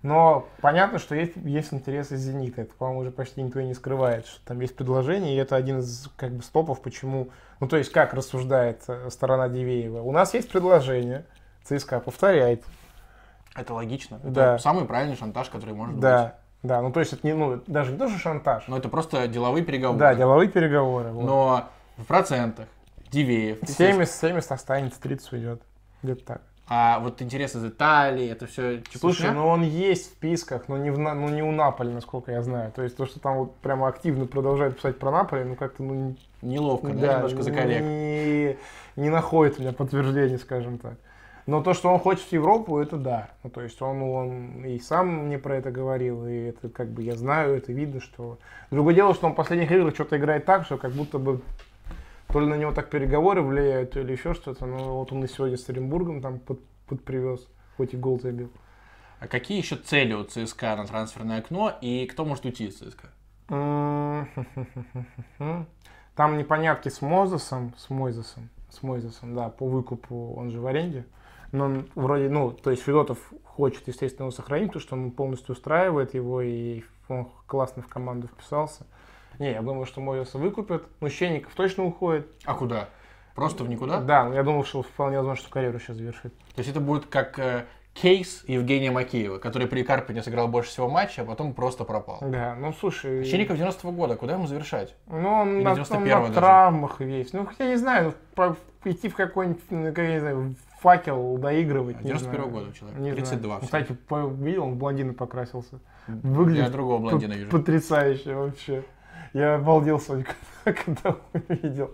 Но понятно, что есть, есть интересы Зенита. Это, по-моему, уже почти никто и не скрывает, что там есть предложение, и это один из, как бы, стопов, почему... Ну, то есть, как рассуждает сторона Дивеева. У нас есть предложение, ЦСКА повторяет. Это логично. Да. Это самый правильный шантаж, который может да. быть. Да, ну то есть это не, ну, даже не тоже шантаж. Но это просто деловые переговоры. Да, деловые переговоры. Вот. Но в процентах Дивеев... семьдесят, семьдесят останется, тридцать уйдет. Где-то так. А вот интересы из Италии, это все... Чепушня? Слушай, ну он есть в списках, но не, в, ну, не у Наполи, насколько я знаю. То есть то, что там вот прямо активно продолжают писать про Наполи, ну как-то... ну неловко, да, да немножко за коллег. Не, не находит у меня подтверждения, скажем так. Но то, что он хочет в Европу, это да. Ну, то есть он, он и сам мне про это говорил, и это как бы я знаю, это видно, что... Другое дело, что он в последних играх что-то играет так, что как будто бы то ли на него так переговоры влияют, то ли еще что-то. Но вот он и сегодня с Оренбургом там под, под привез, хоть и гол забил. А какие еще цели у ЦСКА на трансферное окно, и кто может уйти из ЦСКА? Там непонятки с Мозесом, с Мойзесом, с Мойзесом, да, по выкупу, он же в аренде. Но вроде, ну, то есть Федотов хочет, естественно, его сохранить, потому что он полностью устраивает его, и он классно в команду вписался. Не, я думаю, что Мойзеса выкупят. Ну, Щенников точно уходит. А куда? Просто в никуда? Да, я думал, что вполне возможно, что карьеру сейчас завершит. То есть это будет как э, кейс Евгения Макеева, который при Карпине сыграл больше всего матча, а потом просто пропал. Да, ну слушай... Щериков девяностого года, куда ему завершать? Ну, он на, на травмах весь. Ну, я не знаю, идти в какой-нибудь, как я не знаю, факел доигрывать. девяносто первого года человек, не тридцать два. Кстати, видел, он блондин покрасился. Выглядит я другого блондина вижу. Потрясающе вообще. Я обалдел, Сонька, когда увидел.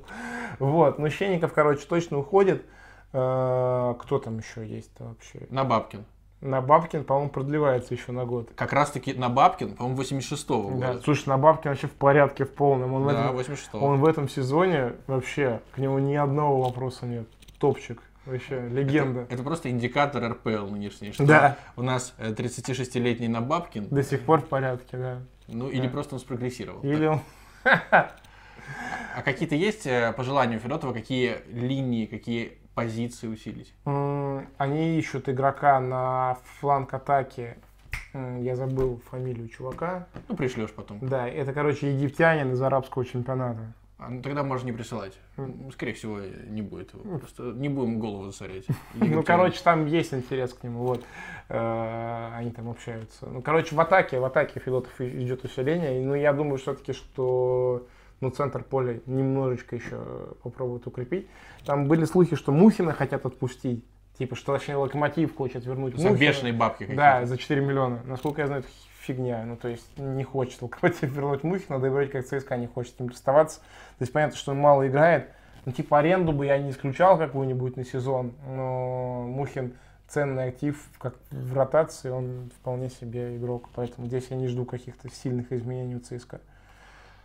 Вот, но Щенников, короче, точно уходит. Кто там еще есть-то вообще? Набабкин. Набабкин, по-моему, продлевается еще на год. Как раз-таки Набабкин, по-моему, восемьдесят шестого года. Да, слушай, Набабкин вообще в порядке, в полном. Он, да, в этом, он в этом сезоне вообще, к нему ни одного вопроса нет. Топчик. Вообще легенда. Это, это просто индикатор эр пэ эл нынешний, что да. У нас тридцатишестилетний Набабкин. До сих пор в порядке, да. Ну или да. Просто он спрогрессировал. Или он... А какие-то есть пожелания у Федотова, какие линии, какие позиции усилить? Они ищут игрока на фланг атаки. Я забыл фамилию чувака. Ну пришлешь потом. Да, это, короче, египтянин из арабского чемпионата. Ну, тогда можно не присылать. Скорее всего, не будет его. Просто не будем голову засорять. Ну, короче, там есть интерес к нему. Вот. Они там общаются. Ну, короче, в атаке, в атаке Федотов идет усиление. Но я думаю, все-таки, что ну, центр поля немножечко еще попробуют укрепить. Там были слухи, что Мухина хотят отпустить. Типа, что, точнее, Локомотив хочет вернуть Мухина. Бешеные бабки какие-то. Да, за четыре миллиона. Насколько я знаю, это фигня. Ну, то есть, не хочет Локомотив вернуть Мухина, да и вроде как ЦСКА не хочет им расставаться. То есть, понятно, что он мало играет. Ну, типа, аренду бы я не исключал какую-нибудь на сезон, но Мухин ценный актив, как в ротации, он вполне себе игрок. Поэтому здесь я не жду каких-то сильных изменений у ЦСКА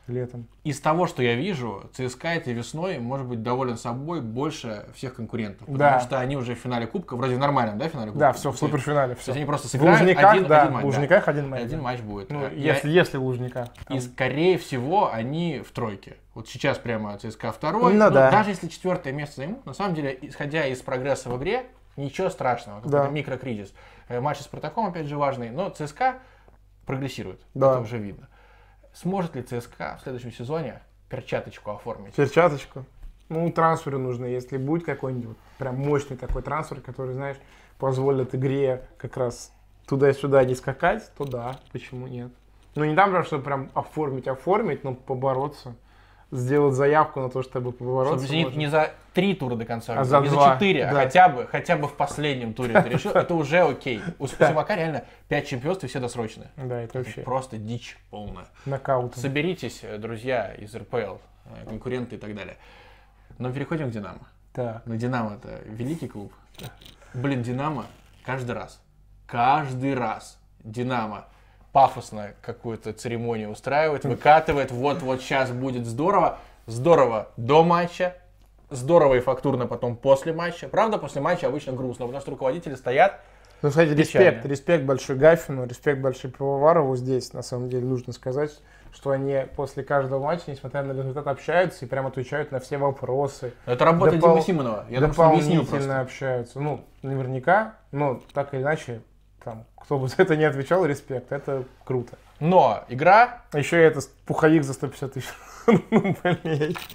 летом. Из того, что я вижу, ЦСКА этой весной может быть доволен собой больше всех конкурентов. Потому да. что они уже в финале Кубка, вроде в нормальном, да, финале Кубка? Да, все, в суперфинале. Все. То есть они просто сыграют Лужниках, один, да, один матч. В Лужниках да. один матч. Один да. матч будет. Ну, если, я... если в Лужниках. Там... И, скорее всего, они в тройке. Вот сейчас прямо ЦСКА второй. Ну, ну, да. Даже если четвертое место займут, на самом деле, исходя из прогресса в игре, ничего страшного. Да. Это микрокризис. Матч с Спартаком, опять же, важный. Но ЦСКА прогрессирует. Да. Это уже видно. Сможет ли ЦСКА в следующем сезоне перчаточку оформить? Перчаточку? Ну, трансферы нужны. Если будет какой-нибудь прям мощный такой трансфер, который, знаешь, позволит игре как раз туда-сюда не скакать, то да, почему нет? Ну, не там, чтобы прям оформить-оформить, но побороться. Сделать заявку на то, чтобы побороться. Чтобы «Зенит» не за три тура до конца, а за не два. За четыре, да. а хотя бы, хотя бы в последнем туре это решил, это уже окей. У Спартака реально пять чемпионств и все досрочные. Да, это вообще. Просто дичь полная. Нокаут. Соберитесь, друзья, из эр пэ эл, конкуренты и так далее. Но переходим к «Динамо». Да. Но «Динамо» — это великий клуб. Блин, «Динамо» каждый раз, каждый раз «Динамо» пафосно какую-то церемонию устраивает, выкатывает, вот-вот сейчас будет здорово. Здорово до матча, здорово и фактурно потом после матча. Правда, после матча обычно грустно, потому что руководители стоят. Ну, кстати, респект, респект большой Гафину, респект большой Пивоварову здесь, на самом деле, нужно сказать, что они после каждого матча, несмотря на результат, общаются и прям отвечают на все вопросы. Но это работа Допол... Димы Симонова, я думаю, что объяснил просто. Общаются, ну, наверняка, но так или иначе, там, кто бы за это не отвечал, респект, это круто. Но игра... Еще и это пуховик за сто пятьдесят тысяч.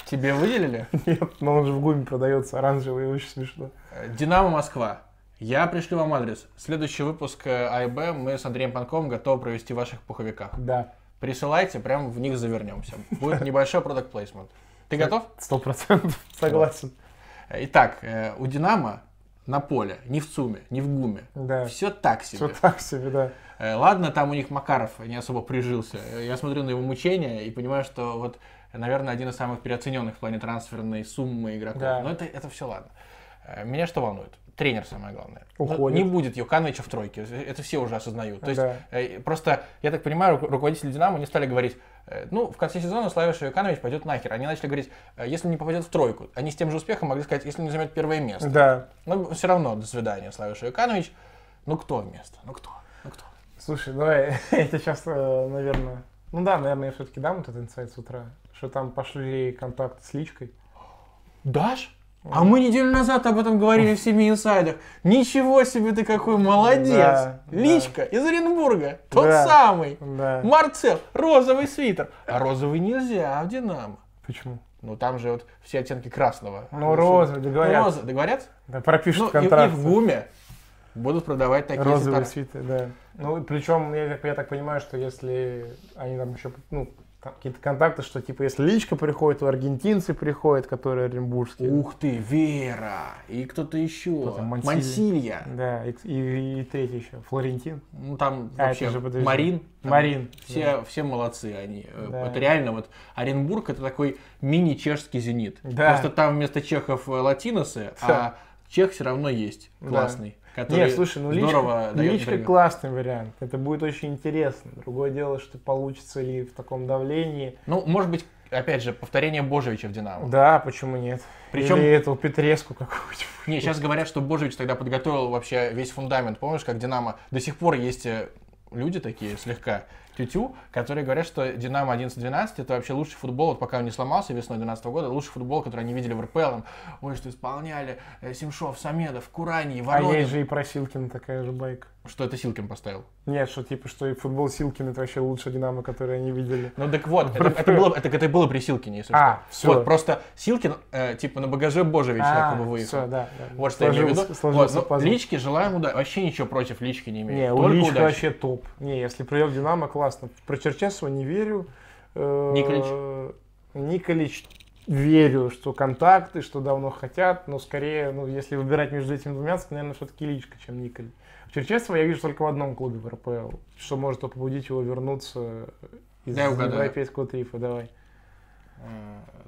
Тебе выделили? Нет, но он же в ГУМе продается, оранжевый, очень смешно. «Динамо» Москва. Я пришлю вам адрес. Следующий выпуск АИБ мы с Андреем Панковым готовы провести в ваших пуховиках. Да. Присылайте, прям в них завернемся. Будет небольшой product placement. Ты готов? Сто процентов. Согласен. Итак, у «Динамо» на поле, не в ЦУМе, не в ГУМе. Да. Все так себе. Все так себе, да. Ладно, там у них Макаров не особо прижился. Я смотрю на его мучения и понимаю, что вот, наверное, один из самых переоцененных в плане трансферной суммы игроков. Да. Но это, это все ладно. Меня что волнует? Тренер, самое главное. Уходит. Не будет Юкановича в тройке. Это все уже осознают. То да. есть, просто, я так понимаю, руководители «Динамо» не стали говорить, ну, в конце сезона Славиша Юканович пойдет нахер. Они начали говорить, если не попадет в тройку, они с тем же успехом могли сказать, если не займет первое место. Да. Но все равно, до свидания, Славиша Юканович. Ну, кто место? Ну, кто? Ну, кто? Слушай, давай, я сейчас, наверное... Ну да, наверное, я все-таки дам этот инсайт с утра, что там пошли контакты с личкой. Дашь? А мы неделю назад об этом говорили в семи инсайдах. Ничего себе ты какой молодец! Да, Личка да. из Оренбурга, тот да, самый, да. Марцел, розовый свитер. А розовый нельзя в «Динамо». Почему? Ну там же вот все оттенки красного. Ну розовый, договорятся. Розовый, договорятся? Да пропишут ну, контракт. И, и в ГУМе будут продавать такие розовые свиты, да. Ну, причем, я, я так понимаю, что если они там еще, ну, какие-то контакты, что типа если личка приходит, то аргентинцы приходят, которые оренбургские. Ух ты, Вера! И кто-то еще. Кто Мансилья. Да, и, и, и третий еще. Флорентин. Ну там а, вообще же Марин. Там Марин. Все, да. все молодцы они. Да. Это реально вот Оренбург — это такой мини-чешский Зенит. Да. Просто там вместо чехов латиносы, а чех все равно есть. Классный. Да. Который Нет, слушай, ну личка, личка классный вариант. Это будет очень интересно. Другое дело, что получится ли в таком давлении. Ну, может быть, опять же, повторение Божевича в «Динамо». Да, почему нет? Причем... Или этого Петреску какого-нибудь. Не, сейчас говорят, что Божевич тогда подготовил вообще весь фундамент. Помнишь, как «Динамо»? До сих пор есть люди такие слегка тю-тю, которые говорят, что «Динамо» одиннадцать двенадцать это вообще лучший футбол, вот пока он не сломался весной две тысячи двенадцатого года, лучший футбол, который они видели в эр пэ эл. Ой, что исполняли Семшов, Самедов, Курани, Воронин. А есть же и про Силкина такая же байка. Что это Силкин поставил? Нет, что типа, что и футбол Силкина — это вообще лучший «Динамо», который они видели. Ну так вот, это, это, было, это, это было при Силкине, если а, что. Все. Вот, просто Силкин э, типа на багаже Божевича а, выехал. Все, да, да. Вот что сложился, я имею в виду. Сложился, вот, ну, лички желаем удачи. Вообще ничего против лички не имею. Не, у лички вообще топ. Не, если придет в «Динамо», класс. Классно. Про Черчесова не верю. Николич. Николич верю, что контакты, что давно хотят, но скорее, ну, если выбирать между этими двумя, то, наверное, все-таки Личко, чем Николич. Черчесова я вижу только в одном клубе в эр пэ эл, что может побудить его вернуться из европейского трифа. Давай.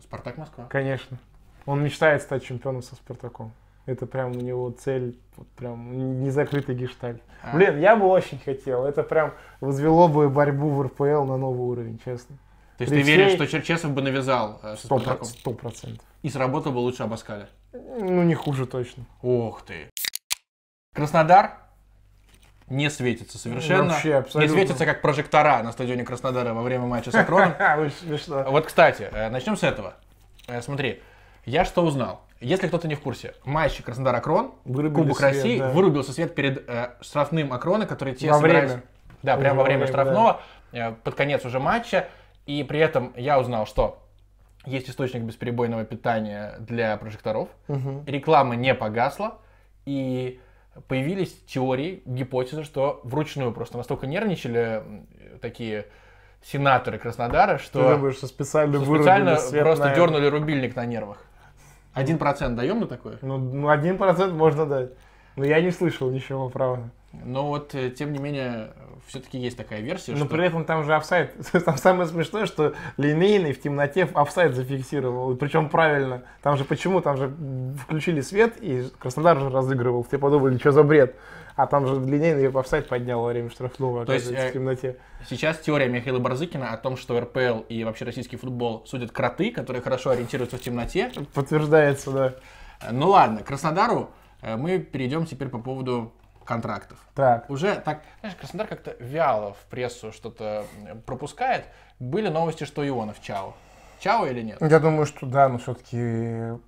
Спартак Москва? Конечно. Он мечтает стать чемпионом со Спартаком. Это прям у него цель, прям незакрытый гештальт. А. Блин, я бы очень хотел. Это прям возвело бы борьбу в эр пэ эл на новый уровень, честно. То есть При ты всей... веришь, что Черчесов бы навязал э, со Спартаком? Сто процентов. И сработал бы лучше Абаскаля? Ну, не хуже точно. Ох ты. Краснодар не светится совершенно. Вообще, абсолютно. Не светится, как прожектора на стадионе Краснодара во время матча с «Акроном». Вот, кстати, начнем с этого. Смотри, я что узнал? Если кто-то не в курсе, матч Краснодар-Акрон, Кубок России, да. Вырубился свет перед э, штрафным «Акрона», который те во собирались... Время. Да, прямо во время, время штрафного, да. э, под конец уже матча. И при этом я узнал, что есть источник бесперебойного питания для прожекторов, угу. Реклама не погасла, и появились теории, гипотезы, что вручную просто настолько нервничали такие... сенаторы Краснодара, что, думаешь, что специально, что специально просто на... дернули рубильник на нервах. Один процент даем на такое? Ну, один процент можно дать. Но я не слышал ничего, правда. Но вот, тем не менее, все-таки есть такая версия, но что... при этом там же офсайд. Там самое смешное, что линейный в темноте офсайд зафиксировал. Причем правильно. Там же почему? Там же включили свет, и Краснодар же разыгрывал. Все подумали, что за бред. А там же линейный офсайд поднял во время штрафного, оказывается, есть, в темноте. Сейчас теория Михаила Барзыкина о том, что эр пэ эл и вообще российский футбол судят кроты, которые хорошо ориентируются в темноте. Подтверждается, да. Ну ладно, Краснодару мы перейдем теперь по поводу контрактов. Так. Уже так, знаешь, Краснодар как-то вяло в прессу что-то пропускает. Были новости, что Ионов чао. Чао или нет? Я думаю, что да, но все-таки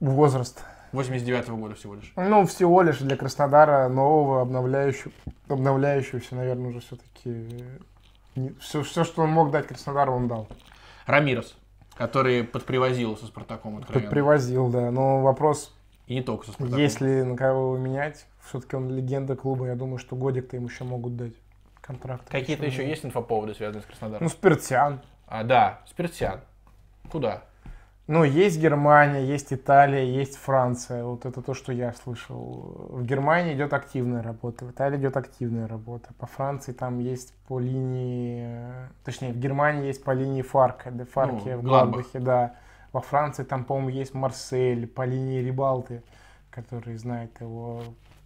возраст. восемьдесят девятого года всего лишь. Ну, всего лишь для Краснодара нового, обновляющего, обновляющегося, наверное, уже все-таки... Все, все, что он мог дать Краснодару, он дал. Рамирес, который подпривозил со Спартаком откровенно. Подпривозил, да. Но вопрос... И не только со Спартаком. Если на кого его менять, все-таки он легенда клуба. Я думаю, что годик-то им еще могут дать контракт. Какие-то еще, еще есть инфоповоды, связанные с Краснодаром? Ну, Спиртян. А, да, Спиртян. Куда? Ну, есть Германия, есть Италия, есть Франция. Вот это то, что я слышал. В Германии идет активная работа, в Италии идет активная работа. По Франции там есть по линии... Точнее, в Германии есть по линии Фарка. Де Фарке, ну, в Гладбахе, да. Во Франции там, по-моему, есть Марсель по линии Рибалты, который знает его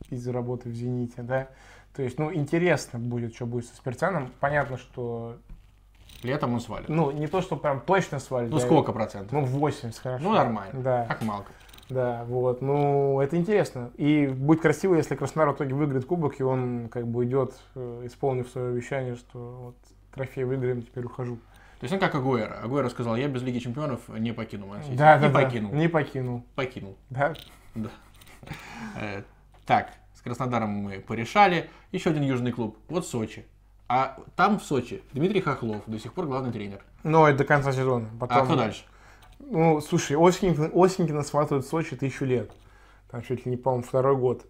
из работы в «Зените», да. То есть, ну, интересно будет, что будет со Спиртяном. Понятно, что... Летом он свалит. Ну, не то, что прям точно свалит. Ну, да, сколько процентов? Ну, восемьдесят, хорошо. Ну, нормально. Да. Как Малков. Да, вот. Ну, это интересно. И будет красиво, если Краснодар в итоге выиграет кубок, и он как бы идет, исполнив свое обещание, что вот трофей выиграем, теперь ухожу. То есть он как Агуэро. Агуэро сказал, я без Лиги Чемпионов не покину Мансити. Да, да, не да, покинул. Не покинул. Покинул. Да? Да. Так, с Краснодаром мы порешали. Еще один южный клуб. Вот Сочи. А там в Сочи Дмитрий Хохлов до сих пор главный тренер. Ну, это до конца сезона. Потом... А кто дальше? Ну, слушай, Осенькина, Осенькина смотрят в Сочи тысячу лет. там чуть ли не, по-моему, второй год.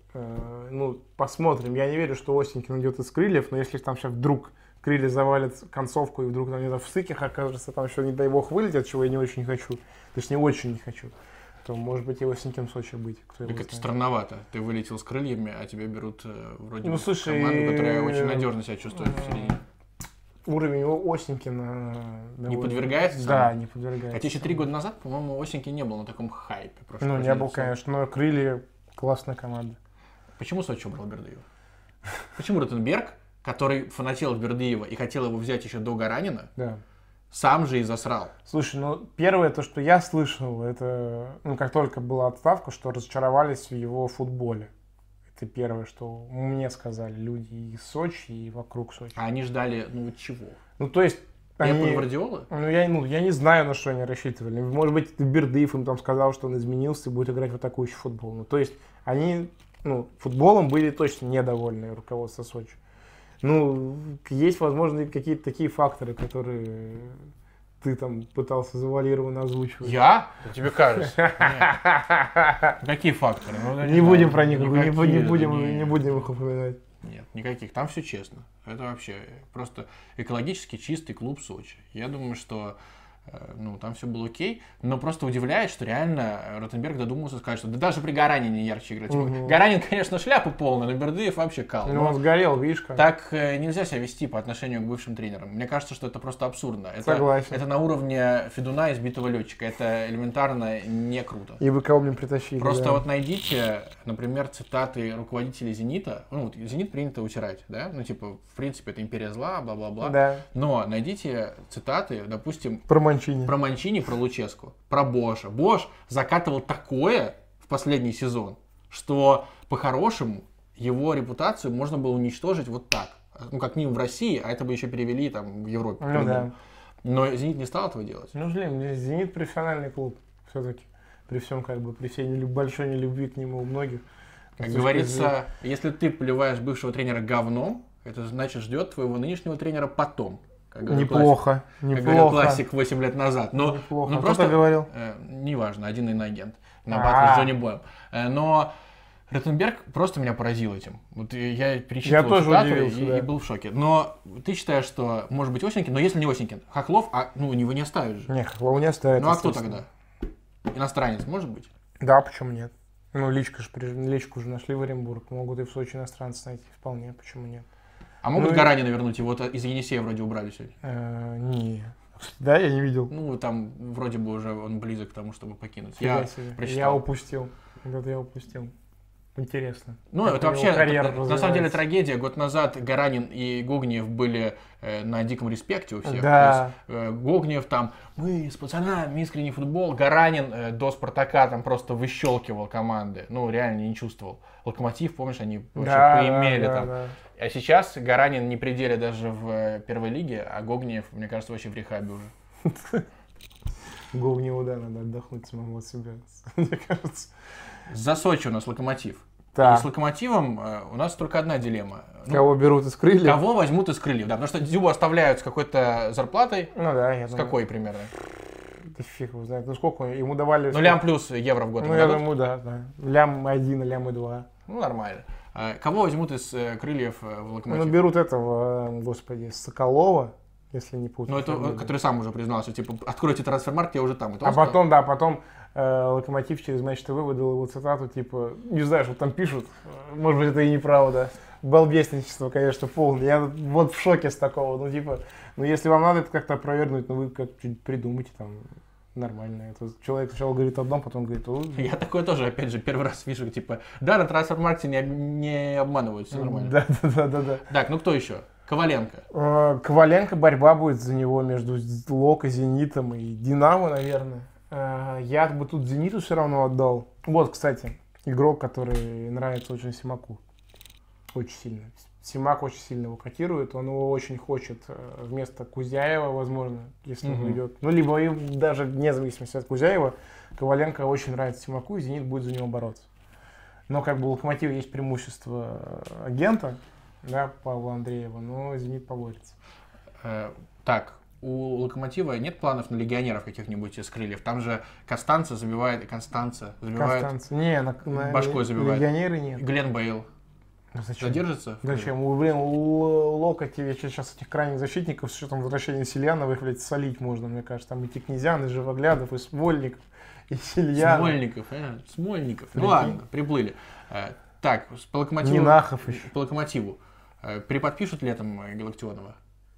Ну, посмотрим. Я не верю, что Остенькин уйдет из Крыльев, но если там сейчас вдруг Крылья завалит концовку, и вдруг там где-то в сыких окажется, там еще, не дай бог, вылетят, чего я не очень хочу, точнее, очень не хочу, то, может быть, и Остенькин в Сочи быть. Так это знает. Странновато. Ты вылетел с Крыльями, а тебя берут вроде ну, бы слушай, команду, которая очень надежно себя чувствует в середине. Уровень его Остенькина... Не подвергается? Да, не подвергается. Хотя еще три года назад, по-моему, Остенькин не был на таком хайпе. Ну, не был, конечно, но Крылья классная команда. Почему Сочи убрал Бердыева? Почему Ротенберг, который фанател Бердыева и хотел его взять еще до Гаранина, да, сам же и засрал? Слушай, ну, первое, то, что я слышал, это, ну, как только была отставка, что разочаровались в его футболе. Это первое, что мне сказали люди и из Сочи, и вокруг Сочи. А они ждали, ну, чего? Ну, то есть... Они... Гвардиолы? Ну я, ну, я не знаю, на что они рассчитывали. Может быть, Бердыев им там сказал, что он изменился и будет играть в атакующий футбол. Ну, то есть, они, ну, футболом были точно недовольны руководство Сочи. Ну, есть, возможно, какие-то такие факторы, которые... Ты там пытался завуалированно озвучивать. Я? Тебе кажется. Какие факторы? Не будем про них, не будем их упоминать. Нет, никаких. Там все честно. Это вообще просто экологически чистый клуб Сочи. Я думаю, что ну, там все было окей, но просто удивляет, что реально Ротенберг додумался сказать, что да даже при Гаранине ярче играть. Угу. Гаранин, конечно, шляпа полная, но Бердыев вообще кал. Ну, он сгорел, видишь как. Так нельзя себя вести по отношению к бывшим тренерам. Мне кажется, что это просто абсурдно. Это, это на уровне Федуна избитого летчика. Это элементарно не круто. И вы кого мне притащили. Просто да. Вот найдите, например, цитаты руководителей «Зенита». Ну, вот «Зенит» принято утирать, да? Ну, типа, в принципе, это империя зла, бла-бла-бла. Да. Но найдите цитаты, допустим... Про Манчини. Про Манчини, про Луческу, про Боша. Бош закатывал такое в последний сезон, что по-хорошему его репутацию можно было уничтожить вот так. Ну, как минимум в России, а это бы еще перевели там в Европу. Ну, да. Но «Зенит» не стал этого делать. Ну, блин, «Зенит» профессиональный клуб все-таки. При всем, как бы, при всей большой нелюбви к нему у многих. Как говорится, если ты поливаешь бывшего тренера говном, это значит ждет твоего нынешнего тренера потом. Как неплохо, классик, неплохо. Как говорил классик восемь лет назад. Но, неплохо. Но а просто, кто говорил? Э, неважно, один иноагент. На батле с Джонни Боем. Э, но Ротенберг просто меня поразил этим. Вот я перечитывал я цитаты и, да. и был в шоке. Но ты считаешь, что может быть Осенькин, но если не Осенькин, Хохлов, а, ну его не оставят же. Не, Хохлова не оставят. Ну а кто тогда? Иностранец может быть? Да, почему нет? Ну Личку же, Личку же нашли в Оренбург. Могут и в Сочи иностранца найти вполне, почему нет? А могут ну, Гаранина вернуть? Его из Енисея вроде убрали сегодня. Э, не. Да, я не видел. Ну, там вроде бы уже он близок к тому, чтобы покинуть. Я, я упустил. Вот я упустил. Интересно. Ну, это вообще, это, на самом деле, трагедия. Год назад Гаранин и Гогниев были э, на диком респекте у всех. Да. То есть, э, Гогниев там, мы с пацанами, искренний футбол. Гаранин э, до «Спартака» там просто выщелкивал команды. Ну, реально не чувствовал. «Локомотив», помнишь, они вообще да, поимели да, там. Да, да. А сейчас Гаранин не при деле даже в первой лиге, а Гогниев, мне кажется, вообще в рехабе уже. Гогниеву, да, надо отдохнуть самому от себя, мне кажется. За Сочи у нас «Локомотив». Да. И с «Локомотивом» у нас только одна дилемма. Кого ну, берут из «Крыльев»? Кого возьмут из «Крыльев», да. Потому что Дзюбу оставляют с какой-то зарплатой. Ну да, я С думаю. Какой примерно? Да фиг его знает. Ну сколько ему давали... Ну лям плюс евро в год. Ну я дадут? Думаю, да, да. Лям один, лям и два. Ну нормально. А кого возьмут из «Крыльев» в «Локомотив»? Ну берут этого, господи, Соколова. Если не путаю. Ну, это фамилию. Который сам уже признался, типа, откройте трансфермаркт, я уже там. А потом, да, потом э, «Локомотив» через «Матч ТВ» выдал его цитату, типа, не знаю, что там пишут, может быть, это и неправда. Балбесничество, конечно, полное. Я вот в шоке с такого, ну, типа, ну, если вам надо это как-то опровергнуть, ну, вы как-нибудь придумайте там. Нормально. Это человек сначала говорит одно, потом говорит... Я такое тоже, опять же, первый раз вижу, типа, да, на трансфермаркте не, не обманывают, все нормально. Да-да-да. Так, ну кто еще? Коваленко. Коваленко, борьба будет за него между «Локо», «Зенитом» и «Динамо», наверное. Я бы тут «Зениту» все равно отдал. Вот, кстати, игрок, который нравится очень Симаку. Очень сильно. Симак очень сильно его котирует, он его очень хочет вместо Кузяева, возможно, если угу. он идет. Ну, либо и даже вне зависимости от Кузяева, Коваленко очень нравится Симаку, и «Зенит» будет за него бороться. Но как бы у «Локомотива» есть преимущество агента, да, Павла Андреева, но «Зенит» поборется. Э, так, у «Локомотива» нет планов на легионеров каких-нибудь из крыльев. Там же Костанца забивает, и Констанца забивает. Костанца. Не, на, на башкой забивает. Легионеры нет. Глен Бейл. Ну, зачем? Задержится? Зачем? У, блин, у Локомотива сейчас этих крайних защитников с учетом возвращения Сильянова их, блядь, солить можно, мне кажется. Там и Тикнезян, и Живоглядов, и Смольников, и Сильянов. Смольников, э, Смольников. Ну ладно, приплыли. Так, по «Локомотиву». Нинахов еще. По «Локомотиву». Приподпишут летом Галактионова?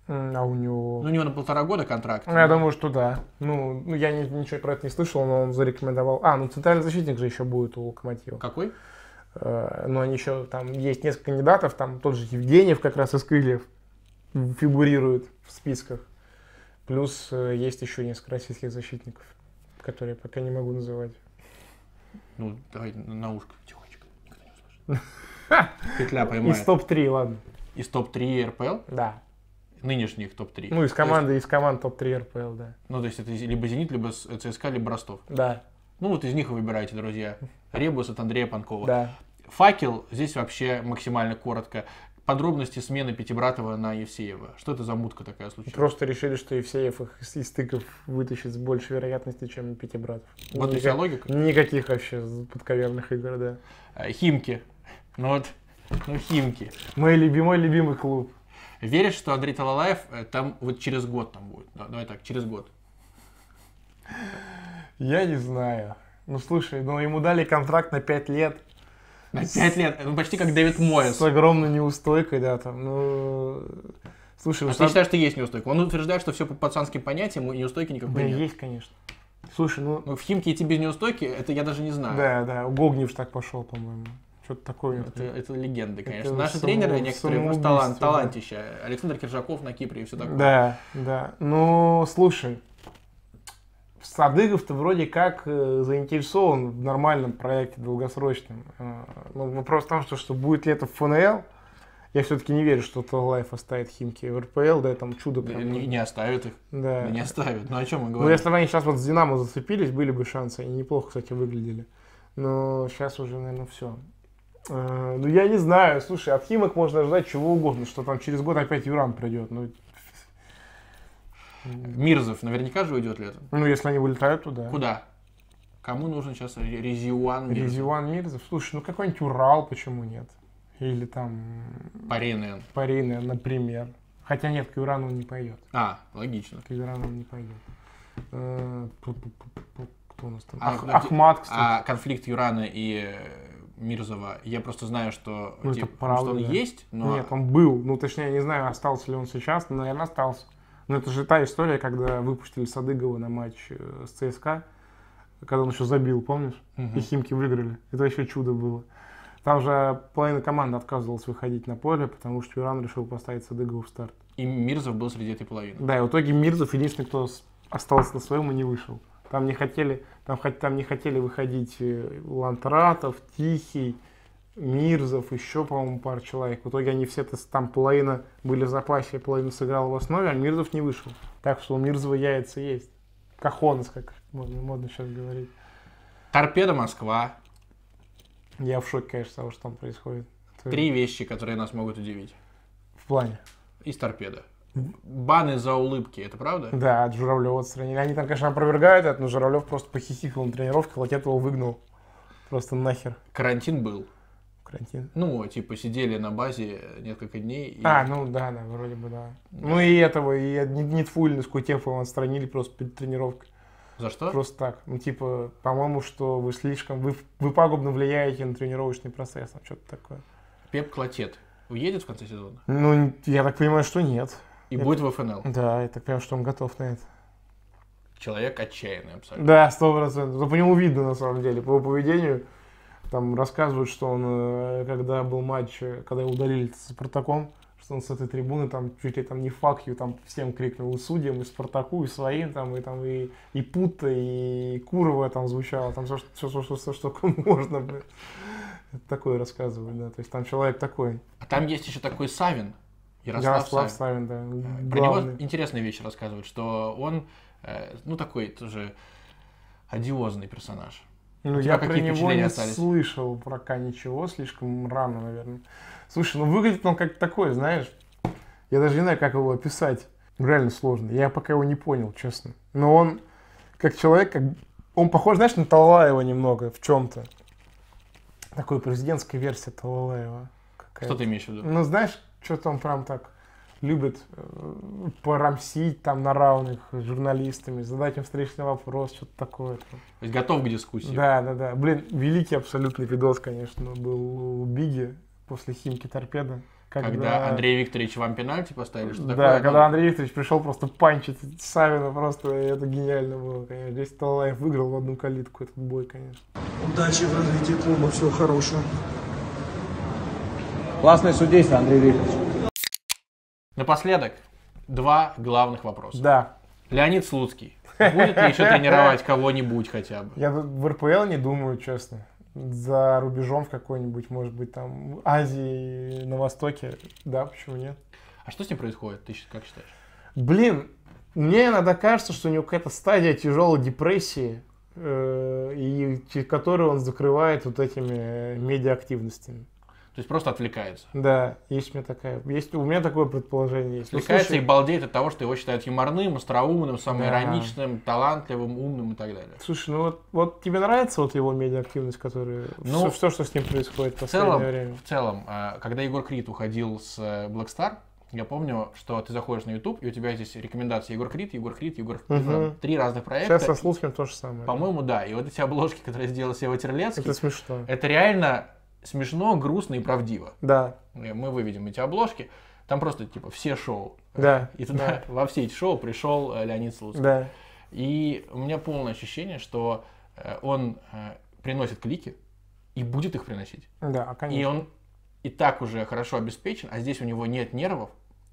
А у него... Ну, у него на полтора года контракт. Я думаю, что да. Ну, я не, ничего про это не слышал, но он зарекомендовал. А, ну центральный защитник же еще будет у «Локомотива». Какой? Э, но они еще... Там есть несколько кандидатов. Там тот же Евгеньев как раз из «Крыльев» фигурирует в списках. Плюс э, есть еще несколько российских защитников, которые пока не могу называть. Ну, давай на ушко тихонечко. Никто не услышит. Петля поймает. Из топ-три, ладно. Из топ-три РПЛ? Да. Нынешних топ-три. Ну, из команды, то есть... из команд топ-три РПЛ, да. Ну, то есть это либо «Зенит», либо ЦСКА, либо Ростов. Да. Ну, вот из них вы выбираете, друзья. Ребус от Андрея Панкова. Да. «Факел» здесь вообще максимально коротко. Подробности смены Пятибратова на Евсеева. Что это за мутка такая случилась? Просто решили, что Евсеев их из тыков вытащит с большей вероятностью, чем Пятибратов. Вот и вся логика. Никаких вообще подковерных игр, да. «Химки». Ну вот, ну «Химки». Мой любимый, любимый клуб. Веришь, что Андрей Талалаев там вот через год там будет? Давай так, через год. Я не знаю. Ну, слушай, ну ему дали контракт на пять лет. На пять лет? Ну, почти как Дэвид Мойес. С огромной неустойкой, да, там. Ну, слушай, а ты считаешь, что есть неустойка? Он утверждает, что все по пацанским понятиям, и неустойки никакой нет. Да, есть, конечно. Слушай, ну... В «Химке» идти без неустойки, это я даже не знаю. Да, да, Гогнев так пошел, по-моему. Что-то такое. Это, это легенды, конечно. Это наши само, тренеры некоторые, у нас талант, талантища. Александр Киржаков на Кипре и все такое. Да, да. Ну, слушай, Садыгов-то вроде как заинтересован в нормальном проекте, долгосрочном. Но вопрос в том, что, что будет ли это в ФНЛ. Я все-таки не верю, что Талалаев оставит «Химки» в РПЛ, да, там чудо. Да, прям... не, не оставит их. Да. Да не оставит. Ну, о чем мы говорим? Ну, если бы они сейчас вот с «Динамо» зацепились, были бы шансы. Они неплохо, кстати, выглядели. Но сейчас уже, наверное, все. Ну, я не знаю. Слушай, от «Химок» можно ждать чего угодно, что там через год опять Юран придет. Ну... Мирзов наверняка же уйдет летом. Ну, если они вылетают туда. Куда? Кому нужен сейчас Резиуан Мирзов? Резиуан Мирзов? Слушай, ну какой-нибудь Урал, почему нет? Или там... Парейнен. Парейнен, например. Хотя нет, к Юрану он не пойдет. А, логично. К Юрану он не пойдет. Кто у нас там? Ах... Ахмат, кстати. А конфликт Юрана и... Мирзова. Я просто знаю, что, ну, типа, правда, что он да. есть, но... Нет, он был. Ну, точнее, не знаю, остался ли он сейчас, но, наверное, остался. Но это же та история, когда выпустили Садыгова на матч с ЦСКА, когда он еще забил, помнишь? Угу. И «Химки» выиграли. Это еще чудо было. Там же половина команды отказывалась выходить на поле, потому что Юран решил поставить Садыгова в старт. И Мирзов был среди этой половины. Да, и в итоге Мирзов единственный, кто остался на своем и не вышел. Там не хотели, там, там не хотели выходить Лантратов, Тихий, Мирзов, еще, по-моему, пару человек. В итоге они все там половина были в запасе, половина сыграла в основе, а Мирзов не вышел. Так что у Мирзова яйца есть. Кахонос, как модно, модно сейчас говорить. «Торпедо Москва». Я в шоке, конечно, того, что там происходит. Три вещи, которые нас могут удивить. В плане? Из «Торпедо». Баны за улыбки, это правда? Да, от Журавлева отстранили. Они там, конечно, опровергают это, но Журавлев просто похихикал на тренировке, Лакетова его выгнал. Просто нахер. Карантин был. Карантин? Ну, типа, сидели на базе несколько дней. И... А, ну да, да, вроде бы, да. да. Ну и этого, и Нитфуллина с Кутепова отстранили просто перед тренировкой. За что? Просто так. Ну, типа, по-моему, что вы слишком, вы, вы пагубно влияете на тренировочный процесс, ну, что-то такое. Пеп Клотет уедет в конце сезона? Ну, я так понимаю, что нет. И это, будет в ФНЛ. Да, я так понимаю, что он готов на это. Человек отчаянный абсолютно. Да, сто процентов. Но по нему видно, на самом деле, по его поведению. Там рассказывают, что он, когда был матч, когда его удалили с «Спартаком», что он с этой трибуны там чуть ли там не факью там всем крикнул, и судьям, и «Спартаку», и своим, там, и там, и, и Пута, и Курова там звучало, там все, что, что, что, что, что можно. Это такое рассказывают, да. То есть там человек такой. А там есть еще такой Савин. Ярослав, Ярослав Савин, да. Про главный. Него интересные вещи рассказывают, что он, э, ну, такой тоже одиозный персонаж. Ну, я про него не остались? слышал пока ничего, слишком рано, наверное. Слушай, ну, выглядит он как такой, знаешь, я даже не знаю, как его описать. Реально сложно. Я пока его не понял, честно. Но он, как человек, как... он похож, знаешь, на Талалаева немного в чем-то. Такой президентская версия Талалаева. Что ты имеешь в виду? Ну, знаешь, что-то он прям так любит порамсить там на равных с журналистами, задать им встречный вопрос, что-то такое. То есть готов к дискуссии. Да, да, да. Блин, великий абсолютный видос, конечно, был у Биги после Химки Торпеда. Когда... когда Андрей Викторович вам пенальти поставили, что да, такое? Да, когда Андрей Викторович пришел просто панчить Савина, просто это гениально было, конечно. Здесь Талалаев выиграл в одну калитку этот бой, конечно. Удачи в развитии клуба, всего хорошего. Классное судейство, Андрей Викторович. Напоследок, два главных вопроса. Да. Леонид Слуцкий будет ли еще тренировать кого-нибудь хотя бы? Я в РПЛ не думаю, честно. За рубежом в какой-нибудь, может быть, там, Азии, на Востоке. Да, почему нет? А что с ним происходит, ты как считаешь? Блин, мне иногда кажется, что у него какая-то стадия тяжелой депрессии, э и которую он закрывает вот этими медиа-активностями. То есть просто отвлекается? Да, есть у меня, такая, есть, у меня такое предположение. Есть. Отвлекается, ну, слушай, и балдеет от того, что его считают юморным, остроумным, самоироничным, да, талантливым, умным и так далее. Слушай, ну вот, вот тебе нравится вот его медиа-активность, которая... Ну, все, что с ним происходит в последнее целом, время? В целом, когда Егор Крид уходил с Black Star, я помню, что ты заходишь на YouTube, и у тебя здесь рекомендации Егор Крид, Егор Крид, Егор Крид. Угу. Три разных проекта. Сейчас со Слуцким то же самое. По-моему, да. да. И вот эти обложки, которые сделал Сева Терлецкий... Это смешно. Это реально... смешно, грустно и правдиво. Да. Мы выведем эти обложки. Там просто типа все шоу. Да. И туда, да, во все эти шоу пришел Леонид Слуцкий. Да. И у меня полное ощущение, что он приносит клики и будет их приносить. Да, конечно. И он и так уже хорошо обеспечен, а здесь у него нет нервов.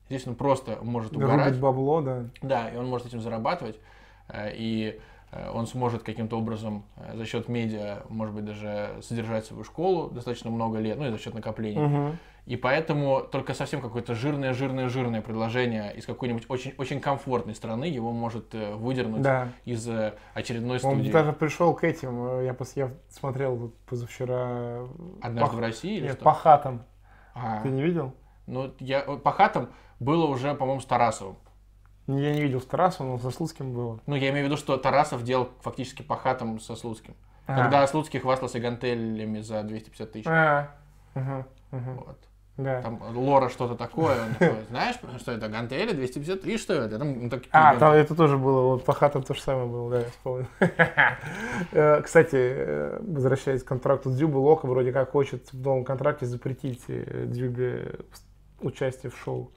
Здесь он просто может угорать. Рубит бабло, да. Да, и он может этим зарабатывать. И... он сможет каким-то образом за счет медиа, может быть, даже содержать свою школу достаточно много лет, ну и за счет накопления. Угу. И поэтому только совсем какое-то жирное-жирное-жирное предложение из какой-нибудь очень, очень комфортной страны его может выдернуть, да, из очередной студии. Он даже пришел к этим, я, я смотрел позавчера... Однажды по... в России или Нет, что? по хатам. А... Ты не видел? Ну, я... по хатам было уже, по-моему, с Тарасовым. Я не видел с Тарасовым, но со Слуцким было. Ну, я имею в виду, что Тарасов делал фактически по хатам со Слуцким. А -а -а. Когда Слуцкий хвастался гантелями за двести пятьдесят тысяч. А -а -а. Угу, угу. Вот. Да. Там Лора что-то такое, он такой, знаешь, что это, гантели, двести пятьдесят тысяч, что это? Там, ну, так, а, там это тоже было, вот по хатам то же самое было, да, я вспомнил. Кстати, возвращаясь к контракту Дзюбы, Лока вроде как хочет в новом контракте запретить Дзюбе участие в шоу.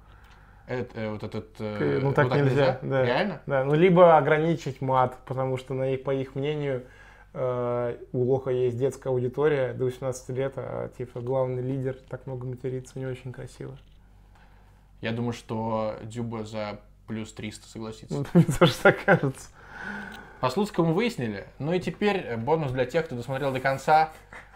Это, вот этот, э, ну так вот нельзя, так нельзя. Да. Реально? Да. Ну либо ограничить мат, потому что на их, по их мнению, э, у Лоха есть детская аудитория до восемнадцати лет, а типа главный лидер так много матерится, не очень красиво. Я думаю, что Дзюба за плюс триста согласится. Мне тоже так кажется. По Слуцкому выяснили. Ну и теперь бонус для тех, кто досмотрел до конца.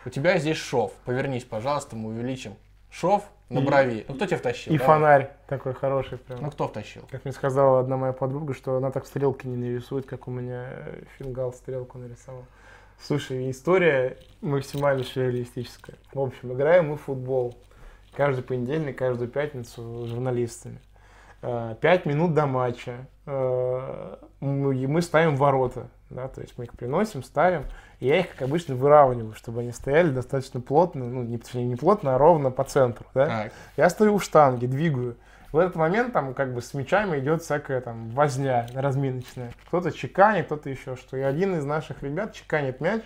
У тебя здесь шов. Повернись, пожалуйста, мы увеличим шов на брови. И, ну, кто тебя втащил? И да? Фонарь такой хороший прям. Ну, кто втащил? Как мне сказала одна моя подруга, что она так стрелки не нарисует, как у меня фингал стрелку нарисовал. Слушай, история максимально сюрреалистическая. В общем, играем мы в футбол. Каждый понедельник, каждую пятницу с журналистами. Пять минут до матча. Мы ставим ворота. Да, то есть мы их приносим, ставим, и я их, как обычно, выравниваю, чтобы они стояли достаточно плотно, ну, не, не плотно, а ровно по центру. Да? Я стою у штанги, двигаю. В этот момент там как бы с мячами идет всякая там возня разминочная. Кто-то чеканит, кто-то еще что. И один из наших ребят чеканит мяч,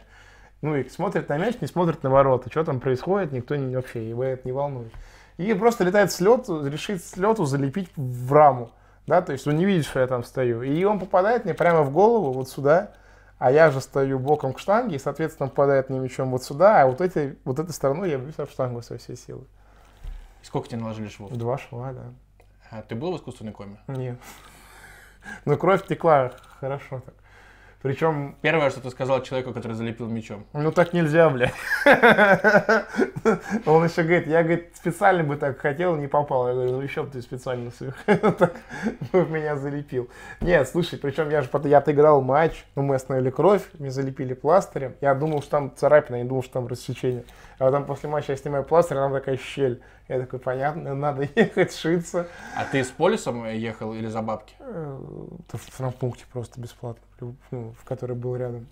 ну и смотрит на мяч, не смотрит на ворота. Что там происходит, никто не, вообще его это не волнует. И просто летает с лету, решит с лету залепить в раму. Да, то есть он не видит, что я там стою. И он попадает мне прямо в голову, вот сюда. А я же стою боком к штанге, и, соответственно, попадает мне мячом вот сюда. А вот, эти, вот этой стороной я бьюсь об штангу со всей силы. Сколько тебе наложили швов? Два шва, да. А ты был в искусственной коме? Нет. Но кровь текла хорошо так. Причем... Первое, что ты сказал человеку, который залепил мячом. Ну так нельзя, блядь. Он еще говорит, я, говорит, специально бы так хотел, не попал. Я говорю, ну еще бы ты специально так меня залепил. Нет, слушай, причем я же я отыграл матч, ну мы остановили кровь, мне залепили пластырем. Я думал, что там царапина, я не думал, что там рассечение. А потом после матча я снимаю пластырь, а там такая щель. Я такой, понятно, надо ехать, шиться. А ты с полисом ехал или за бабки? В травмпункте просто бесплатно, ну, в который был рядом.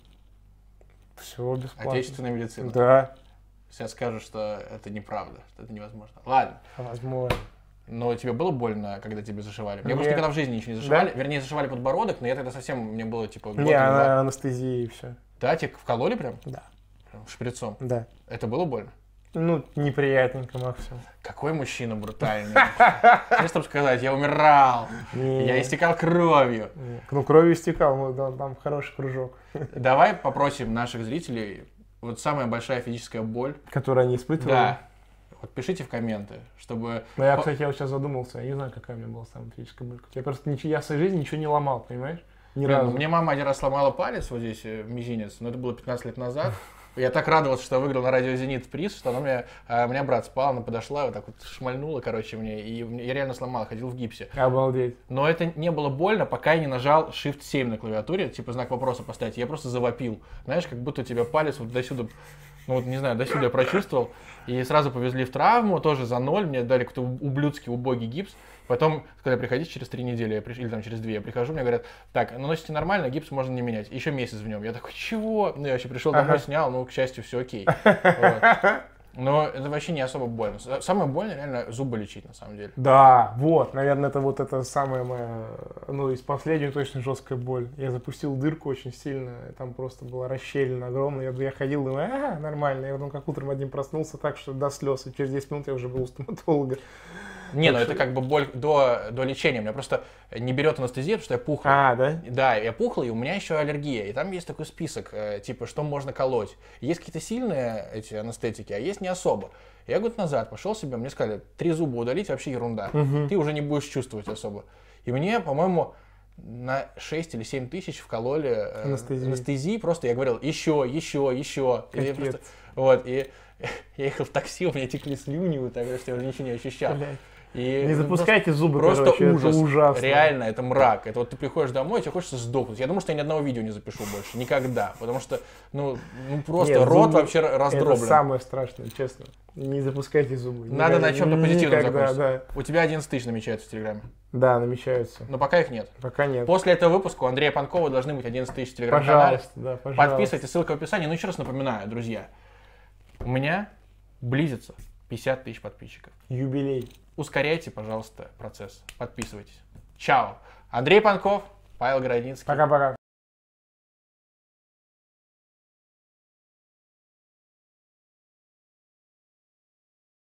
Все бесплатно. Отечественная медицина? Да. Сейчас скажут, что это неправда, что это невозможно. Ладно. Возможно. Но тебе было больно, когда тебе зашивали? Мне просто никогда в жизни ничего не зашивали. Да? Вернее, зашивали подбородок, но я тогда совсем, мне было типа... Не, а анестезия и все. Да, тебе вкололи прям? Да. Прям шприцом? Да. Это было больно? Ну, неприятненько максимум. Какой мужчина брутальный. Честно сказать, я умирал. Я истекал кровью. Ну, кровью истекал, там хороший кружок. Давай попросим наших зрителей, вот самая большая физическая боль, которую они испытывали. Да. Вот пишите в комменты, чтобы... Ну, я, кстати, я вот сейчас задумался, я не знаю, какая у меня была самая физическая боль. Я просто ничего, я в своей жизни ничего не ломал, понимаешь? Ни Блин, разу. Мне мама один раз сломала палец, вот здесь, мизинец, но это было пятнадцать лет назад. Я так радовался, что я выиграл на радио «Зенит» приз, что она мне, у меня брат спал, она подошла, вот так вот шмальнула, короче, мне, и я реально сломал, ходил в гипсе. Обалдеть. Но это не было больно, пока я не нажал шифт семь на клавиатуре, типа знак вопроса поставить, я просто завопил. Знаешь, как будто у тебя палец вот до сюда, ну вот не знаю, до сюда я прочувствовал, и сразу повезли в травму, тоже за ноль, мне дали какой-то ублюдский, убогий гипс. Потом, когда приходишь через три недели, я приш... или там через две, я прихожу, мне говорят, так, наносите нормально, гипс можно не менять, еще месяц в нем. Я такой, чего? Ну, я вообще пришел домой, ага. снял, ну, к счастью, все окей. Вот. Но это вообще не особо больно. Самое больное, реально, зубы лечить, на самом деле. Да, вот, наверное, это вот это самая моя, ну, из последней точно жесткая боль. Я запустил дырку очень сильно, там просто была расщелина огромная. Я, я ходил, думаю, а, нормально. Я потом как утром одним проснулся так, что до слез, и через десять минут я уже был у стоматолога. Не, ну это как бы боль до, до лечения. У меня просто не берет анестезия, потому что я пухлый. А, да? Да, я пухлый, и у меня еще аллергия. И там есть такой список, типа, что можно колоть. Есть какие-то сильные эти анестетики, а есть не особо. Я год назад пошел себе, мне сказали, три зуба удалить вообще ерунда. Угу. Ты уже не будешь чувствовать особо. И мне, по-моему, на шесть или семь тысяч вкололи э, анестезии. анестезии. Просто я говорил, еще, еще, еще. И просто, вот, и я ехал в такси, у меня текли слюни, вот так, что я уже ничего не ощущал. И не запускайте зубы, просто короче, ужас. Это ужасно. Реально, это мрак. Это вот ты приходишь домой, и тебе хочется сдохнуть. Я думаю, что я ни одного видео не запишу больше. Никогда. Потому что, ну, ну просто Нет, рот зубы... вообще раздроблен. Это самое страшное, честно. Не запускайте зубы. Надо никогда, на чем-то позитивном закончить. Да. У тебя одиннадцать тысяч намечается в Телеграме. Да, намечаются. Но пока их нет. Пока нет. После этого выпуска у Андрея Панкова должны быть одиннадцать тысяч в Телеграм-канале. Пожалуйста, да, пожалуйста. Подписывайтесь, ссылка в описании. Ну, еще раз напоминаю, друзья. У меня близится пятьдесят тысяч подписчиков. Юбилей. Ускоряйте, пожалуйста, процесс. Подписывайтесь. Чао. Андрей Панков, Павел Городницкий. Пока-пока.